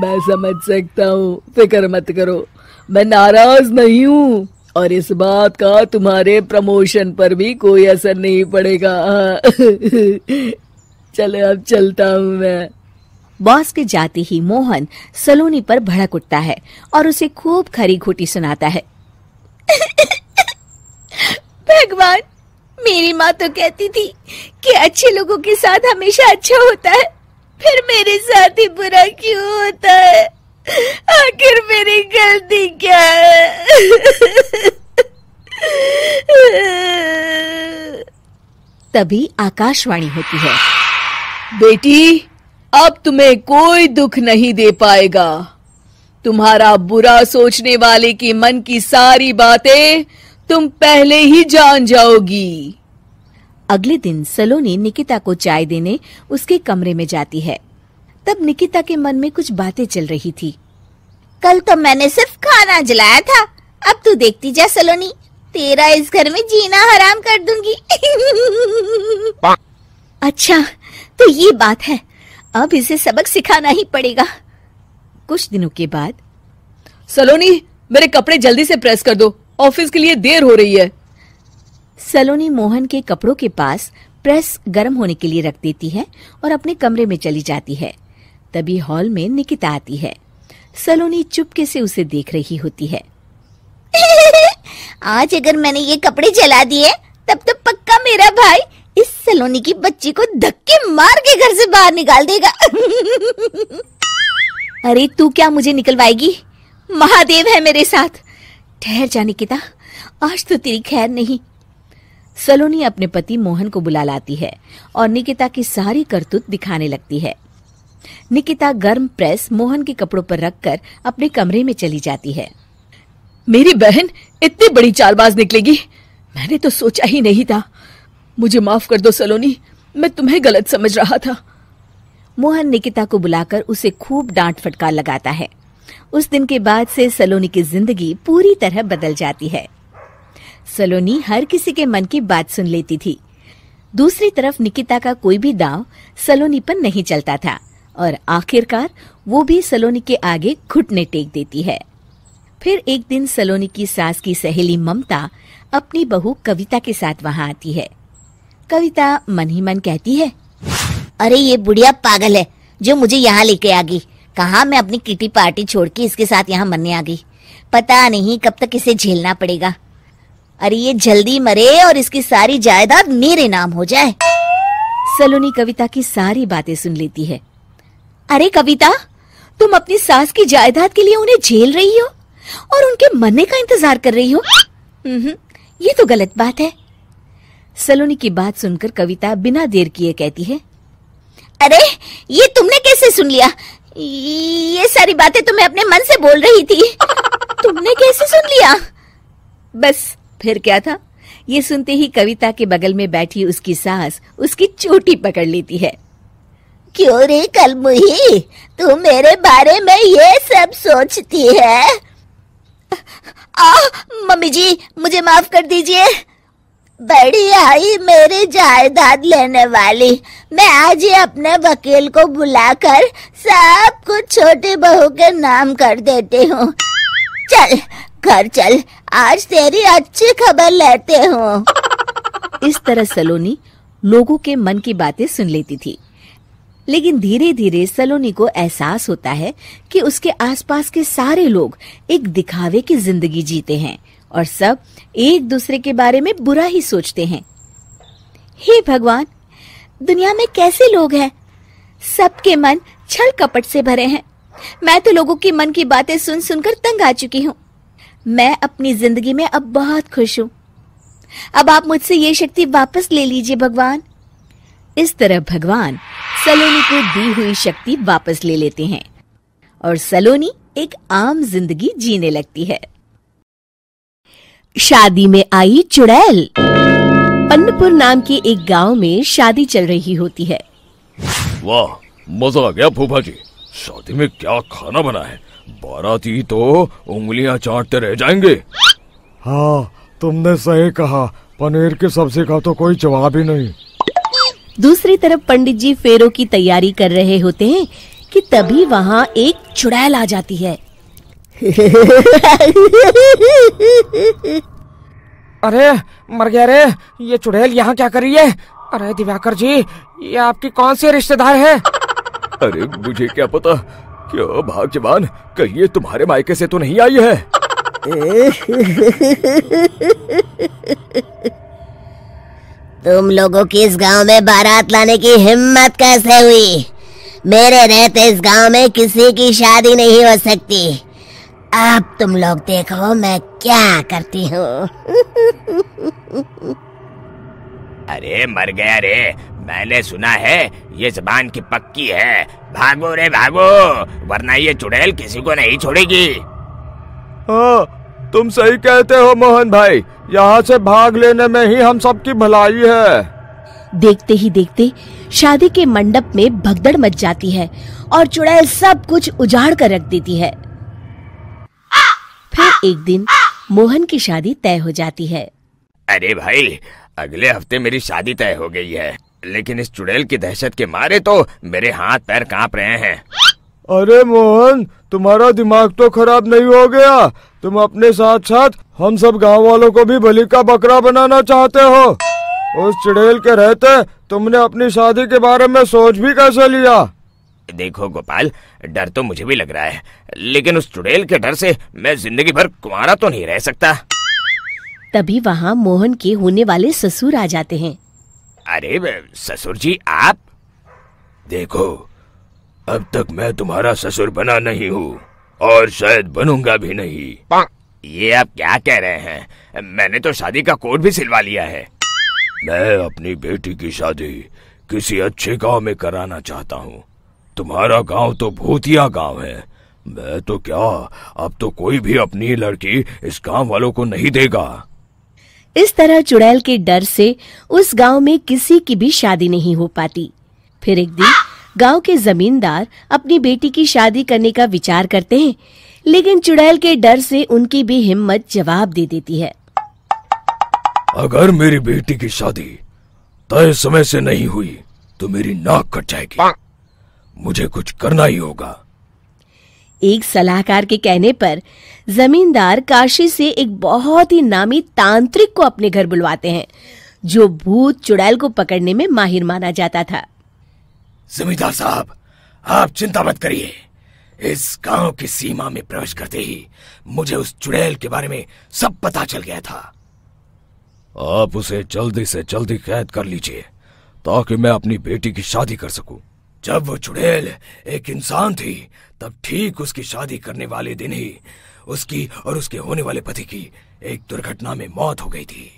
मैं समझ सकता हूँ, फिक्र मत करो, मैं नाराज नहीं हूँ और इस बात का तुम्हारे प्रमोशन पर भी कोई असर नहीं पड़ेगा। चलो अब चलता हूँ मैं। बॉस के जाते ही मोहन सलोनी पर भड़क उठता है और उसे खूब खरी खोटी सुनाता है। भगवान, मेरी माँ तो कहती थी कि अच्छे लोगों के साथ हमेशा अच्छा होता है, फिर मेरे साथ ही बुरा क्यों होता है? आखिर मेरी गलती क्या है? तभी आकाशवाणी होती है। बेटी, अब तुम्हें कोई दुख नहीं दे पाएगा। तुम्हारा बुरा सोचने वाले के मन की सारी बातें तुम पहले ही जान जाओगी। अगले दिन सलोनी निकिता को चाय देने उसके कमरे में जाती है। तब निकिता के मन में कुछ बातें चल रही थी। कल तो मैंने सिर्फ खाना जलाया था, अब तू देखती जा सलोनी, तेरा इस घर में जीना हराम कर दूंगी। अच्छा तो ये बात है, अब इसे सबक सिखाना ही पड़ेगा। कुछ दिनों के बाद, सलोनी मेरे कपड़े जल्दी से प्रेस कर दो, ऑफिस के लिए देर हो रही है। सलोनी मोहन के कपड़ों के पास प्रेस गर्म होने के लिए रख देती है और अपने कमरे में चली जाती है। तभी हॉल में निकिता आती है। सलोनी चुपके से उसे देख रही होती है। आज अगर मैंने ये कपड़े जला दिए तब तो पक्का मेरा भाई इस सलोनी की बच्ची को धक्के मार के घर से बाहर निकाल देगा। अरे तू क्या मुझे निकलवाएगी, महादेव है मेरे साथ। ठहर जा निकिता, आज तो तेरी खैर नहीं। सलोनी अपने पति मोहन को बुला लाती है और निकिता की सारी करतूत दिखाने लगती है। निकिता गर्म प्रेस मोहन के कपड़ों पर रखकर अपने कमरे में चली जाती है। मेरी बहन इतनी बड़ी चालबाज निकलेगी, मैंने तो सोचा ही नहीं था। मुझे माफ कर दो सलोनी, मैं तुम्हें गलत समझ रहा था। मोहन निकिता को बुलाकर उसे खूब डांट फटकार लगाता है। उस दिन के बाद से सलोनी की जिंदगी पूरी तरह बदल जाती है। सलोनी हर किसी के मन की बात सुन लेती थी। दूसरी तरफ निकिता का कोई भी दांव सलोनी पर नहीं चलता था और आखिरकार वो भी सलोनी के आगे घुटने टेक देती है। फिर एक दिन सलोनी की सास की सहेली ममता अपनी बहू कविता के साथ वहां आती है। कविता मन ही मन कहती है, अरे ये बुढ़िया पागल है जो मुझे यहाँ लेके आ गई। कहा मैं अपनी किटी पार्टी छोड़ के इसके साथ यहाँ मरने आ गई। पता नहीं कब तक इसे झेलना पड़ेगा। अरे ये जल्दी मरे और इसकी सारी जायदाद मेरे नाम हो जाए। सलोनी कविता की सारी बातें सुन लेती है। अरे कविता, तुम अपनी सास की जायदाद के लिए उन्हें झेल रही हो और उनके मरने का इंतजार कर रही हो। ये तो गलत बात है। सलोनी की बात सुनकर कविता बिना देर किए कहती है, अरे ये तुमने कैसे सुन लिया? ये सारी बातें तो मैं अपने मन से बोल रही थी, तुमने कैसे सुन लिया? बस फिर क्या था, ये सुनते ही कविता के बगल में बैठी उसकी सास उसकी चोटी पकड़ लेती है। क्यों रे कलमुही, तू मेरे बारे में ये सब सोचती है? आ मम्मी जी, मुझे माफ कर दीजिए। बड़ी आई मेरी जायदाद लेने वाली, मैं आज ही अपने वकील को बुलाकर सब कुछ छोटी बहू के नाम कर देती हूँ। चल घर चल, आज तेरी अच्छी खबर लेते हूँ। इस तरह सलोनी लोगों के मन की बातें सुन लेती थी, लेकिन धीरे धीरे सलोनी को एहसास होता है कि उसके आसपास के सारे लोग एक दिखावे की जिंदगी जीते हैं और सब एक दूसरे के बारे में बुरा ही सोचते हैं। हे भगवान, दुनिया में कैसे लोग हैं, सबके मन छल कपट से भरे हैं। मैं तो लोगों के मन की बातें सुन सुनकर तंग आ चुकी हूँ। मैं अपनी जिंदगी में अब बहुत खुश हूँ। अब आप मुझसे ये शक्ति वापस ले लीजिए भगवान। इस तरह भगवान सलोनी को दी हुई शक्ति वापस ले लेते हैं और सलोनी एक आम जिंदगी जीने लगती है। शादी में आई चुड़ैल। अन्नपुर नाम के एक गांव में शादी चल रही होती है। वाह, मजा आ गया फूफा जी, शादी में क्या खाना बना है, बाराती तो उंगलियां चाटते रह जाएंगे। हाँ, तुमने सही कहा, पनीर की सब्जी का तो कोई जवाब ही नहीं। दूसरी तरफ पंडित जी फेरों की तैयारी कर रहे होते हैं कि तभी वहाँ एक चुड़ैल आ जाती है। अरे मर गया रे, ये चुड़ैल यहाँ क्या कर रही है? अरे दिवाकर जी, ये आपकी कौन सी रिश्तेदार है? अरे मुझे क्या पता, क्यों भाग्यवान, कहीं ये तुम्हारे मायके से तो नहीं आई है? तुम लोगों की इस गांव में बारात लाने की हिम्मत कैसे हुई? मेरे रहते इस गांव में किसी की शादी नहीं हो सकती। अब तुम लोग देखो मैं क्या करती हूँ। अरे मर गया रे, मैंने सुना है ये जबान की पक्की है, भागो रे भागो, वरना ये चुड़ैल किसी को नहीं छोड़ेगी। हाँ, तुम सही कहते हो मोहन भाई, यहाँ से भाग लेने में ही हम सबकी भलाई है। देखते ही देखते शादी के मंडप में भगदड़ मच जाती है और चुड़ैल सब कुछ उजाड़ कर रख देती है। फिर एक दिन मोहन की शादी तय हो जाती है। अरे भाई, अगले हफ्ते मेरी शादी तय हो गई है, लेकिन इस चुड़ैल की दहशत के मारे तो मेरे हाथ पैर कांप रहे हैं। अरे मोहन, तुम्हारा दिमाग तो खराब नहीं हो गया? तुम अपने साथ साथ हम सब गांव वालों को भी बलि का बकरा बनाना चाहते हो। उस चुड़ैल के रहते तुमने अपनी शादी के बारे में सोच भी कैसे लिया? देखो गोपाल, डर तो मुझे भी लग रहा है, लेकिन उस चुड़ैल के डर से मैं जिंदगी भर कुंवारा तो नहीं रह सकता। तभी वहाँ मोहन के होने वाले ससुर आ जाते हैं। अरे ससुर जी आप? देखो, अब तक मैं तुम्हारा ससुर बना नहीं हूँ और शायद बनूंगा भी नहीं। ये आप क्या कह रहे हैं? मैंने तो शादी का कोड भी सिलवा लिया है। मैं अपनी बेटी की शादी किसी अच्छे गांव में कराना चाहता हूँ। तुम्हारा गांव तो भूतिया गांव है। मैं तो क्या, अब तो कोई भी अपनी लड़की इस गांव वालों को नहीं देगा। इस तरह चुड़ैल के डर से उस गांव में किसी की भी शादी नहीं हो पाती। फिर एक दिन गांव के जमींदार अपनी बेटी की शादी करने का विचार करते हैं, लेकिन चुड़ैल के डर से उनकी भी हिम्मत जवाब दे देती है। अगर मेरी बेटी की शादी तय समय से नहीं हुई तो मेरी नाक कट जाएगी, मुझे कुछ करना ही होगा। एक सलाहकार के कहने पर जमींदार काशी से एक बहुत ही नामी तांत्रिक को अपने घर बुलवाते हैं, जो भूत चुड़ैल को पकड़ने में माहिर माना जाता था। जमींदार साहब, आप चिंता मत करिए, इस गांव की सीमा में प्रवेश करते ही मुझे उस चुड़ैल के बारे में सब पता चल गया था। आप उसे जल्दी से जल्दी कैद कर लीजिए ताकि मैं अपनी बेटी की शादी कर सकूं। जब वो चुड़ैल एक इंसान थी, तब ठीक उसकी शादी करने वाले दिन ही उसकी और उसके होने वाले पति की एक दुर्घटना में मौत हो गई थी।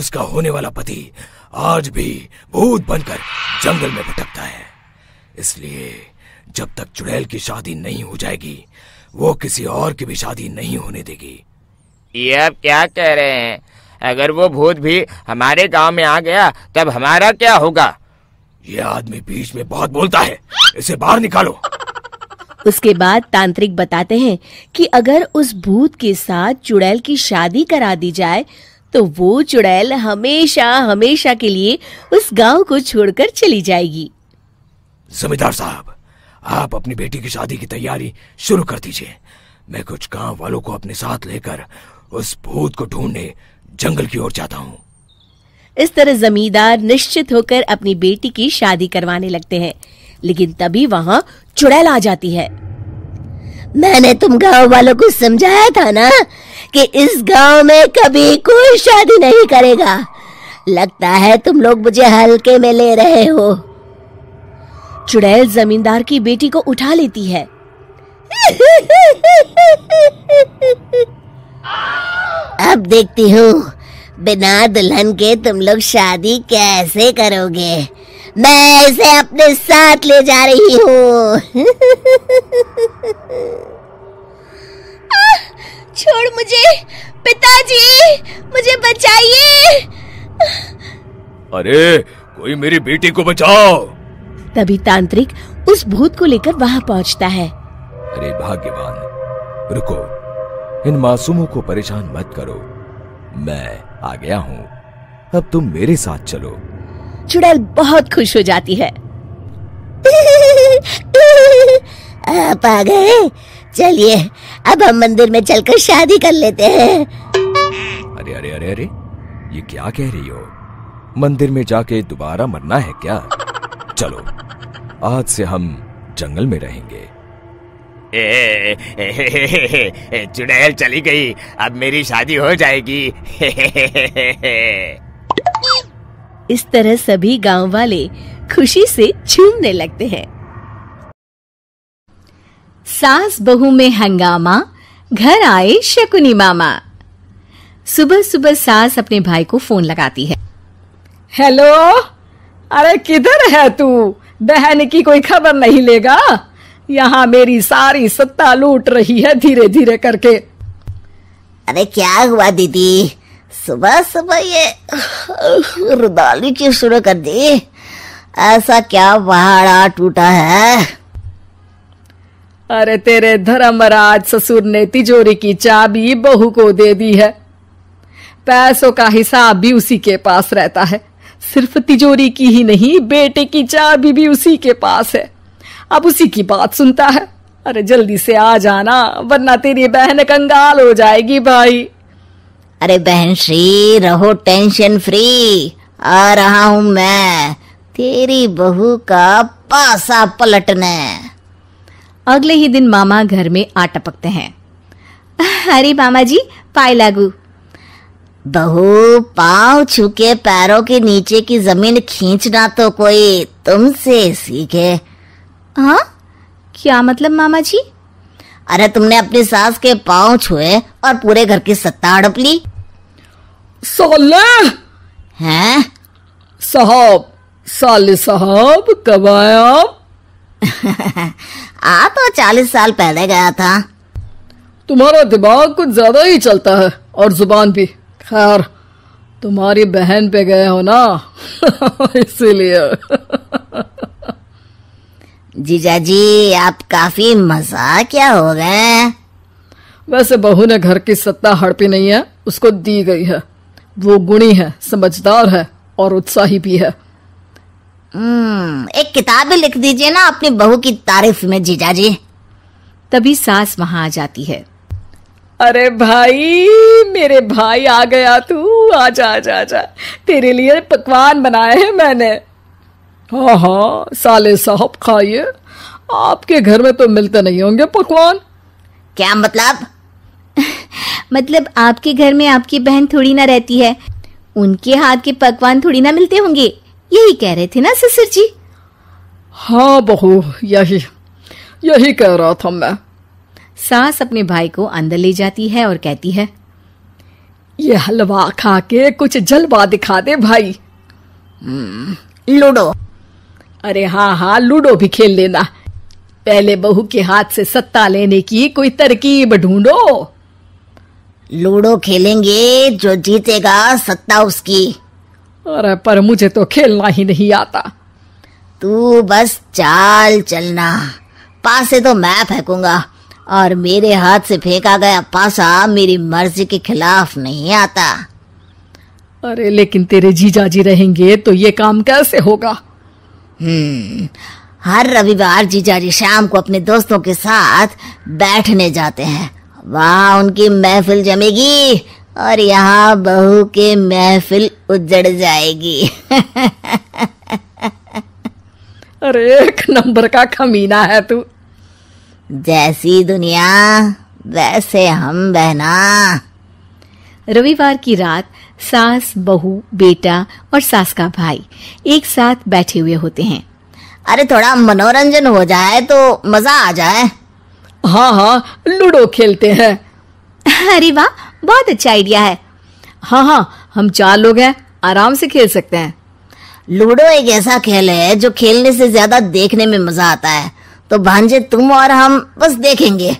उसका होने वाला पति आज भी भूत बनकर जंगल में भटकता है। इसलिए जब तक चुड़ैल की शादी नहीं हो जाएगी, वो किसी और की भी शादी नहीं होने देगी। ये आप क्या कह रहे हैं? अगर वो भूत भी हमारे गाँव में आ गया तब हमारा क्या होगा? ये आदमी बीच में बहुत बोलता है, इसे बाहर निकालो। उसके बाद तांत्रिक बताते हैं कि अगर उस भूत के साथ चुड़ैल की शादी करा दी जाए तो वो चुड़ैल हमेशा हमेशा के लिए उस गांव को छोड़कर चली जाएगी। जमींदार साहब, आप अपनी बेटी की शादी की तैयारी शुरू कर दीजिए। मैं कुछ गांव वालों को अपने साथ लेकर उस भूत को ढूंढने जंगल की ओर जाता हूँ। इस तरह जमींदार निश्चित होकर अपनी बेटी की शादी करवाने लगते हैं, लेकिन तभी वहाँ चुड़ैल आ जाती है। मैंने तुम गाँव वालों को समझाया था ना कि इस गांव में कभी कोई शादी नहीं करेगा। लगता है तुम लोग मुझे हल्के में ले रहे हो। चुड़ैल जमींदार की बेटी को उठा लेती है। अब देखती हूँ बिना दुल्हन के तुम लोग शादी कैसे करोगे। मैं इसे अपने साथ ले जा रही हूँ। छोड़ मुझे पिताजी, मुझे बचाइए। अरे कोई मेरी बेटी को बचाओ। तभी तांत्रिक उस भूत को लेकर वहाँ पहुँचता है। अरे भाग्यवान, रुको, इन मासूमों को परेशान मत करो, मैं आ गया हूँ, अब तुम मेरे साथ चलो। चुड़ैल बहुत खुश हो जाती है। आप आ गए, चलिए अब हम मंदिर में चलकर शादी कर लेते हैं। अरे अरे अरे अरे, ये क्या कह रही हो? मंदिर में जाके दोबारा मरना है क्या? चलो आज से हम जंगल में रहेंगे। ए, ए, ए, ए, ए, चुड़ैल चली गई, अब मेरी शादी हो जाएगी। ए, ए, ए, ए, इस तरह सभी गांव वाले खुशी से झूमने लगते हैं। सास बहू में हंगामा, घर आए शकुनी मामा। सुबह सुबह सास अपने भाई को फोन लगाती है। हेलो, अरे किधर है तू? बहन की कोई खबर नहीं लेगा? यहाँ मेरी सारी सत्ता लूट रही है धीरे धीरे करके। अरे क्या हुआ दीदी, सुबह सुबह ये रुदाली की शुरू कर दी? ऐसा क्या पहाड़ा टूटा है? अरे तेरे धर्मराज ससुर ने तिजोरी की चाबी बहू को दे दी है। पैसों का हिसाब भी उसी के पास रहता है, सिर्फ तिजोरी की ही नहीं बेटे की चाबी भी उसी के पास है। अब उसी की बात सुनता है। अरे जल्दी से आ जाना वरना तेरी बहन कंगाल हो जाएगी भाई। अरे बहन श्री, रहो टेंशन फ्री, आ रहा हूँ मैं तेरी बहू का पासा पलटने। अगले ही दिन मामा घर में आ टपकते हैं। अरे मामा जी पाय लागू। बहू पाँव छूके पैरों के नीचे की जमीन खींचना तो कोई तुमसे सीखे। हाँ क्या मतलब मामा जी? अरे तुमने अपनी सास के पाँव छुए और पूरे घर की सत्ता हड़प ली। साले हैं साहब, साले साहब कब आए आप? आ तो चालीस साल पहले गया था। तुम्हारा दिमाग कुछ ज्यादा ही चलता है और जुबान भी। खैर तुम्हारी बहन पे गए हो ना इसीलिए। जीजा जी आप काफी मजा क्या हो गए। वैसे बहू ने घर की सत्ता हड़पी नहीं है, उसको दी गई है। वो गुणी है, समझदार है और उत्साही भी है। हम्म, एक किताब लिख दीजिए ना अपनी बहू की तारीफ में जीजा जी। तभी सास वहां आ जाती है। अरे भाई मेरे भाई आ गया तू, आजा आजा आजा, तेरे लिए पकवान बनाए हैं मैंने। हाँ हाँ साले साहब खाइए, आपके घर में तो मिलते नहीं होंगे पकवान। क्या मतलब? मतलब आपके घर में आपकी बहन थोड़ी ना रहती है, उनके हाथ के पकवान थोड़ी ना मिलते होंगे, यही कह रहे थे ना ससुर जी? हाँ बहू, यही यही कह रहा था मैं। सास अपने भाई को अंदर ले जाती है और कहती है, ये हलवा खा के कुछ जलवा दिखा दे भाई। लूडो? अरे हाँ हाँ लूडो भी खेल लेना। पहले बहू के हाथ से सत्ता लेने की कोई तरकीब ढूंढो। लूडो खेलेंगे, जो जीतेगा सत्ता उसकी। अरे पर मुझे तो खेलना ही नहीं आता। तू बस चाल चलना, पास से तो मैं फेंकूंगा और मेरे हाथ से फेंका गया पासा मेरी मर्जी के खिलाफ नहीं आता। अरे लेकिन तेरे जीजाजी रहेंगे तो ये काम कैसे होगा? हम्म, हर रविवार जीजाजी शाम को अपने दोस्तों के साथ बैठने जाते हैं, वहाँ उनकी महफिल जमेगी और यहाँ बहू के महफिल उजड़ जाएगी। अरे एक नंबर का खमीना है तू। जैसी दुनिया वैसे हम बहना। रविवार की रात सास बहू बेटा और सास का भाई एक साथ बैठे हुए होते हैं। अरे थोड़ा मनोरंजन हो जाए तो मजा आ जाए। हाँ हाँ लूडो खेलते हैं। अरे वाह बहुत अच्छा आइडिया है। हाँ हाँ हम चार लोग हैं, आराम से खेल सकते हैं। लूडो एक ऐसा खेल है जो खेलने से ज्यादा देखने में मजा आता है, तो भांजे तुम और हम बस देखेंगे।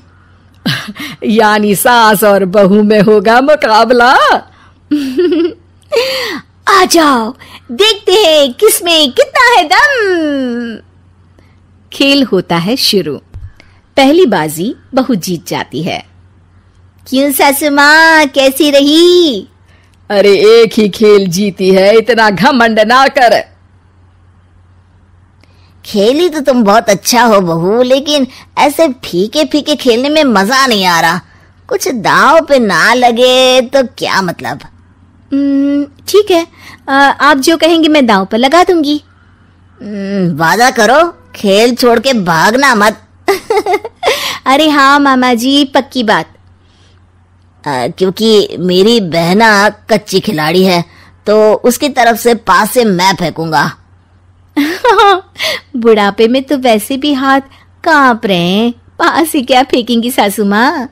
यानी सास और बहू में होगा मुकाबला। आ जाओ, देखते हैं किसमें कितना है दम। खेल होता है शुरू। पहली बाजी बहू जीत जाती है। क्यों सासू माँ, कैसी रही? अरे एक ही खेल जीती है, इतना घमंड ना कर। खेली तो तुम बहुत अच्छा हो बहू, लेकिन ऐसे फीके फीके खेलने में मजा नहीं आ रहा। कुछ दांव पे ना लगे तो क्या मतलब। ठीक है, आप जो कहेंगे मैं दांव पर लगा दूंगी। वादा करो खेल छोड़ के भागना मत। अरे हाँ मामा जी, पक्की बात। क्योंकि मेरी बहना कच्ची खिलाड़ी है, तो उसकी तरफ से पास से मैं फेंकूंगा। बुढ़ापे में तो वैसे भी हाथ कांप रहे हैं, पास ही क्या फेंकेंगी सासू माँ।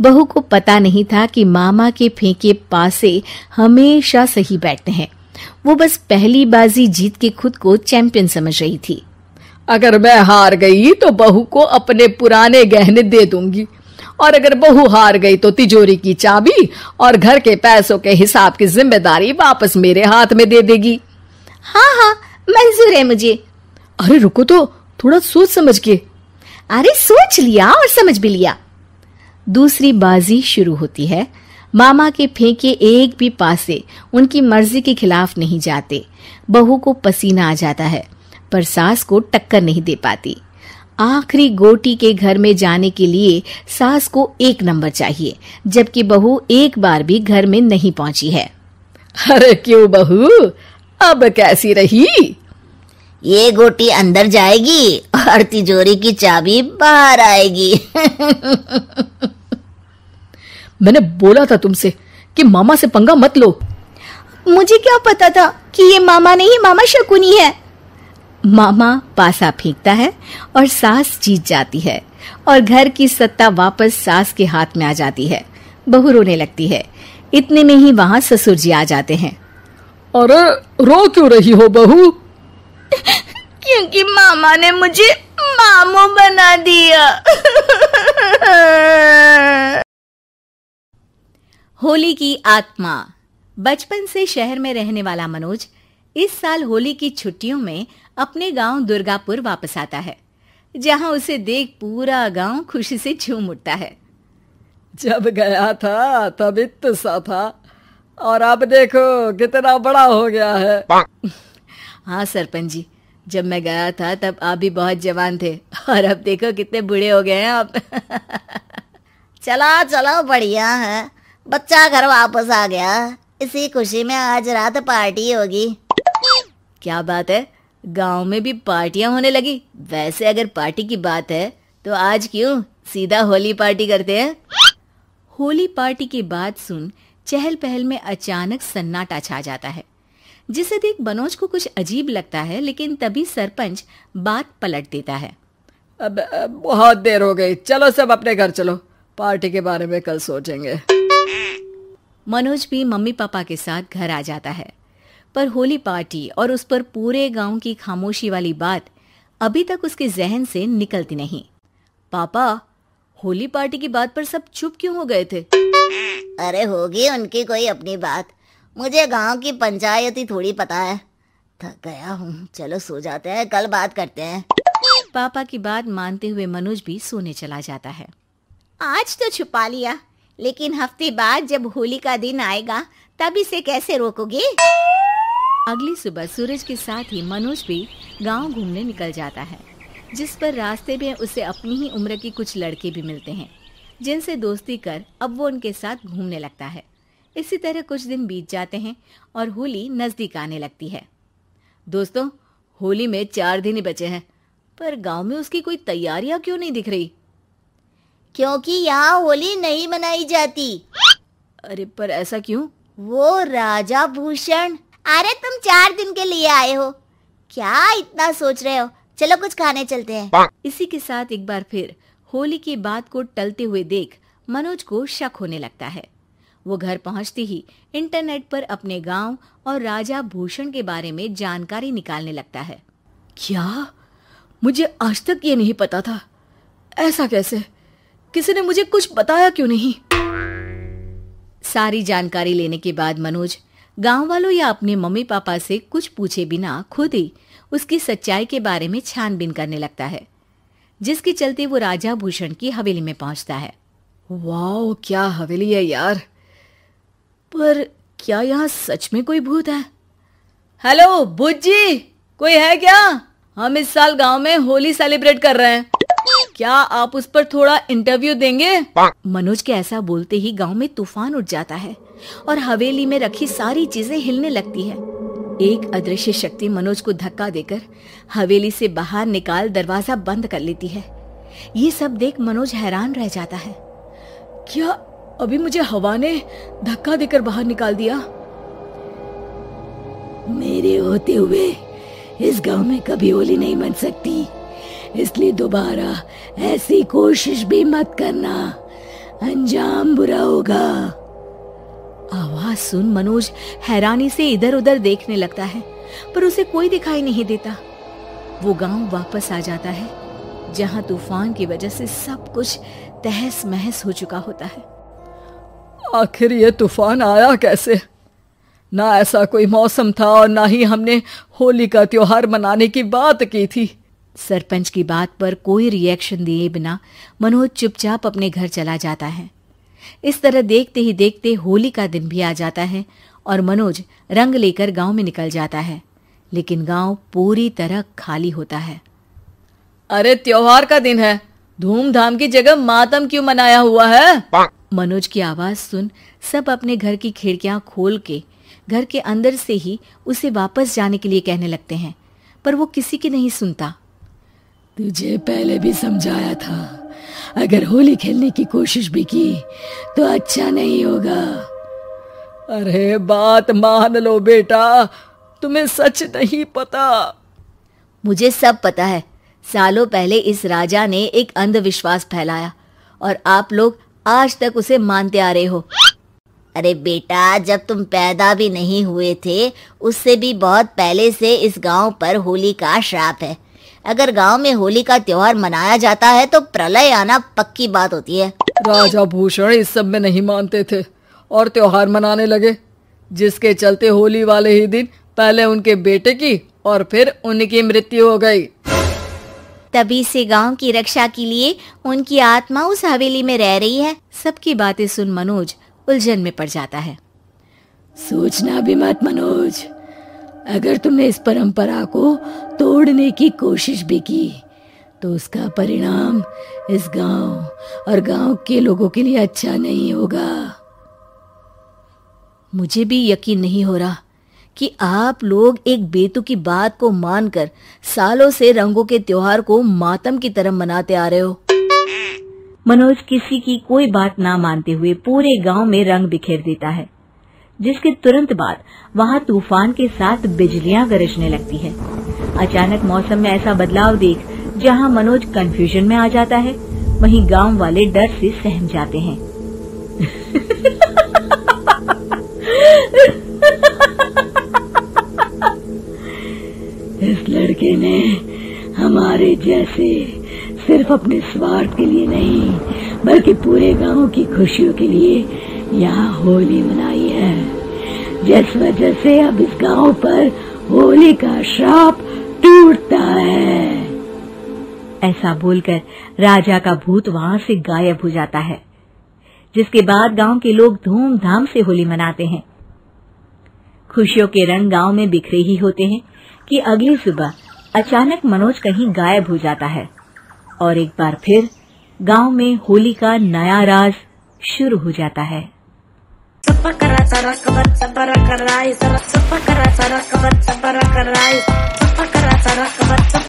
बहू को पता नहीं था कि मामा के फेंके पासे हमेशा सही बैठते हैं। वो बस पहली बाजी जीत के खुद को चैंपियन समझ रही थी। अगर मैं हार गई तो बहू को अपने पुराने गहने दे दूंगी, और अगर बहू हार गई तो तिजोरी की चाबी और घर के पैसों के हिसाब की जिम्मेदारी वापस मेरे हाथ में दे देगी। हाँ हाँ मंजूर है मुझे। अरे रुको तो, थोड़ा सोच समझ के। अरे सोच लिया और समझ भी लिया। दूसरी बाजी शुरू होती है। मामा के फेंके एक भी पासे उनकी मर्जी के खिलाफ नहीं जाते। बहू को पसीना आ जाता है, पर सास को टक्कर नहीं दे पाती। आखिरी गोटी के घर में जाने के लिए सास को एक नंबर चाहिए, जबकि बहू एक बार भी घर में नहीं पहुंची है। अरे क्यों बहू, अब कैसी रही? ये गोटी अंदर जाएगी और तिजोरी की चाबी बाहर आएगी। मैंने बोला था तुमसे कि मामा से पंगा मत लो। मुझे क्या पता था कि ये मामा नहीं, मामा शकुनी है। मामा पासा फेंकता है और सास जीत जाती है, और घर की सत्ता वापस सास के हाथ में आ जाती है। बहू रोने लगती है। इतने में ही वहां ससुर जी आ जाते हैं। अरे रो क्यों रही हो बहू? क्योंकि मामा ने मुझे मामू बना दिया। होली की आत्मा। बचपन से शहर में रहने वाला मनोज इस साल होली की छुट्टियों में अपने गांव दुर्गापुर वापस आता है, जहां उसे देख पूरा गांव खुशी से झूम उठता है। जब गया था तब इतना सा था, और अब देखो कितना बड़ा हो गया है। हाँ सरपंच जी, जब मैं गया था तब आप भी बहुत जवान थे, और अब देखो कितने बूढ़े हो गए हैं आप। चला चला बढ़िया है, बच्चा घर वापस आ गया। इसी खुशी में आज रात पार्टी होगी। क्या बात है, गांव में भी पार्टियां होने लगी। वैसे अगर पार्टी की बात है तो आज क्यों सीधा होली पार्टी करते हैं? होली पार्टी की बात सुन चहल पहल में अचानक सन्नाटा छा जाता है, जिसे देख मनोज को कुछ अजीब लगता है। लेकिन तभी सरपंच बात पलट देता है। अब, अब बहुत देर हो गई, चलो सब अपने घर चलो, पार्टी के बारे में कल सोचेंगे। मनोज भी मम्मी पापा के साथ घर आ जाता है, पर होली पार्टी और उस पर पूरे गांव की खामोशी वाली बात अभी तक उसके जहन से निकलती नहीं। पापा, होली पार्टी की बात पर सब चुप क्यों हो गए थे? अरे होगी उनकी कोई अपनी बात, मुझे गांव की पंचायत ही थोड़ी पता है। थक गया हूँ, चलो सो जाते हैं, कल बात करते हैं। पापा की बात मानते हुए मनोज भी सोने चला जाता है। आज तो छुपा लिया, लेकिन हफ्ते बाद जब होली का दिन आएगा तब इसे कैसे रोकोगे? अगली सुबह सूरज के साथ ही मनोज भी गांव घूमने निकल जाता है, जिस पर रास्ते में उसे अपनी ही उम्र की कुछ लड़के भी मिलते हैं, जिनसे दोस्ती कर अब वो उनके साथ घूमने लगता है। इसी तरह कुछ दिन बीत जाते हैं और होली नज़दीक आने लगती है। दोस्तों, होली में चार दिन ही बचे हैं, पर गांव में उसकी कोई तैयारियां क्यों नहीं दिख रही? क्योंकि यहाँ होली नहीं मनाई जाती। अरे पर ऐसा क्यों? वो राजा भूषण। अरे तुम चार दिन के लिए आए हो, क्या इतना सोच रहे हो? चलो कुछ खाने चलते हैं। इसी के साथ एक बार फिर होली की बात को टलते हुए देख मनोज को शक होने लगता है। वो घर पहुंचती ही इंटरनेट पर अपने गांव और राजा भूषण के बारे में जानकारी निकालने लगता है। क्या? मुझे आज तक ये नहीं पता था। ऐसा कैसे? किसी ने मुझे कुछ बताया क्यों नहीं? सारी जानकारी लेने के बाद मनोज गांव वालों या अपने मम्मी पापा से कुछ पूछे बिना खुद ही उसकी सच्चाई के बारे में छानबीन करने लगता है, जिसके चलते वो राजा भूषण की हवेली में पहुंचता है। वाओ, क्या हवेली है यार! पर क्या यहाँ सच में कोई भूत है? हेलो भूत जी, कोई है क्या? हम इस साल गांव में होली सेलिब्रेट कर रहे हैं, क्या आप उस पर थोड़ा इंटरव्यू देंगे? मनोज के ऐसा बोलते ही गांव में तूफान उठ जाता है और हवेली में रखी सारी चीजें हिलने लगती है। एक अदृश्य शक्ति मनोज को धक्का देकर हवेली से बाहर निकाल दरवाजा बंद कर लेती है। ये सब देख मनोज हैरान रह जाता है। क्या अभी मुझे हवा ने धक्का देकर बाहर निकाल दिया? मेरे होते हुए इस गांव में कभी होली नहीं बन सकती, इसलिए दोबारा ऐसी कोशिश भी मत करना, अंजाम बुरा होगा। आवाज सुन मनोज हैरानी से इधर उधर देखने लगता है, पर उसे कोई दिखाई नहीं देता। वो गांव वापस आ जाता है जहां तूफान की वजह से सब कुछ तहस महस हो चुका होता है। आखिर ये तूफान आया कैसे? ना ऐसा कोई मौसम था और ना ही हमने होली का त्योहार मनाने की बात की थी। सरपंच की बात पर कोई रिएक्शन दिए बिना मनोज चुपचाप अपने घर चला जाता है। इस तरह देखते ही देखते होली का दिन भी आ जाता है और मनोज रंग लेकर गांव में निकल जाता है, लेकिन गांव पूरी तरह खाली होता है। अरे त्योहार का दिन है, धूमधाम की जगह मातम क्यों मनाया हुआ है? मनोज की आवाज सुन सब अपने घर की खिड़कियां खोल के घर के अंदर से ही उसे वापस जाने के लिए कहने लगते हैं, पर वो किसी की नहीं सुनता। तुझे पहले भी समझाया था, अगर होली खेलने की कोशिश भी की तो अच्छा नहीं होगा। अरे बात मान लो बेटा, तुम्हें सच नहीं पता। मुझे सब पता है, सालों पहले इस राजा ने एक अंधविश्वास फैलाया और आप लोग आज तक उसे मानते आ रहे हो। अरे बेटा, जब तुम पैदा भी नहीं हुए थे उससे भी बहुत पहले से इस गांव पर होली का श्राप है। अगर गांव में होली का त्योहार मनाया जाता है तो प्रलय आना पक्की बात होती है। राजा भूषण इस सब में नहीं मानते थे और त्योहार मनाने लगे, जिसके चलते होली वाले ही दिन पहले उनके बेटे की और फिर उनकी मृत्यु हो गई। तभी से गांव की रक्षा के लिए उनकी आत्मा उस हवेली में रह रही है। सबकी बातें सुन मनोज उलझन में पड़ जाता है। सोचना भी मत मनोज, अगर तुमने इस परंपरा को तोड़ने की कोशिश भी की तो उसका परिणाम इस गांव और गांव के लोगों के लिए अच्छा नहीं होगा। मुझे भी यकीन नहीं हो रहा कि आप लोग एक बेतुकी बात को मानकर सालों से रंगों के त्योहार को मातम की तरह मनाते आ रहे हो। मनोज किसी की कोई बात ना मानते हुए पूरे गांव में रंग बिखेर देता है, जिसके तुरंत बाद वहाँ तूफान के साथ बिजलियां गरजने लगती है। अचानक मौसम में ऐसा बदलाव देख जहाँ मनोज कंफ्यूजन में आ जाता है, वहीं गांव वाले डर से सहम जाते हैं। इस लड़के ने हमारे जैसे सिर्फ अपने स्वार्थ के लिए नहीं बल्कि पूरे गांव की खुशियों के लिए यहाँ होली मनाई है, जिस वजह से अब इस गांव पर होली का श्राप टूटता है। ऐसा बोलकर राजा का भूत वहाँ से गायब हो जाता है, जिसके बाद गांव के लोग धूमधाम से होली मनाते हैं। खुशियों के रंग गांव में बिखरे ही होते हैं कि अगली सुबह अचानक मनोज कहीं गायब हो जाता है और एक बार फिर गांव में होली का नया राज शुरू हो जाता है।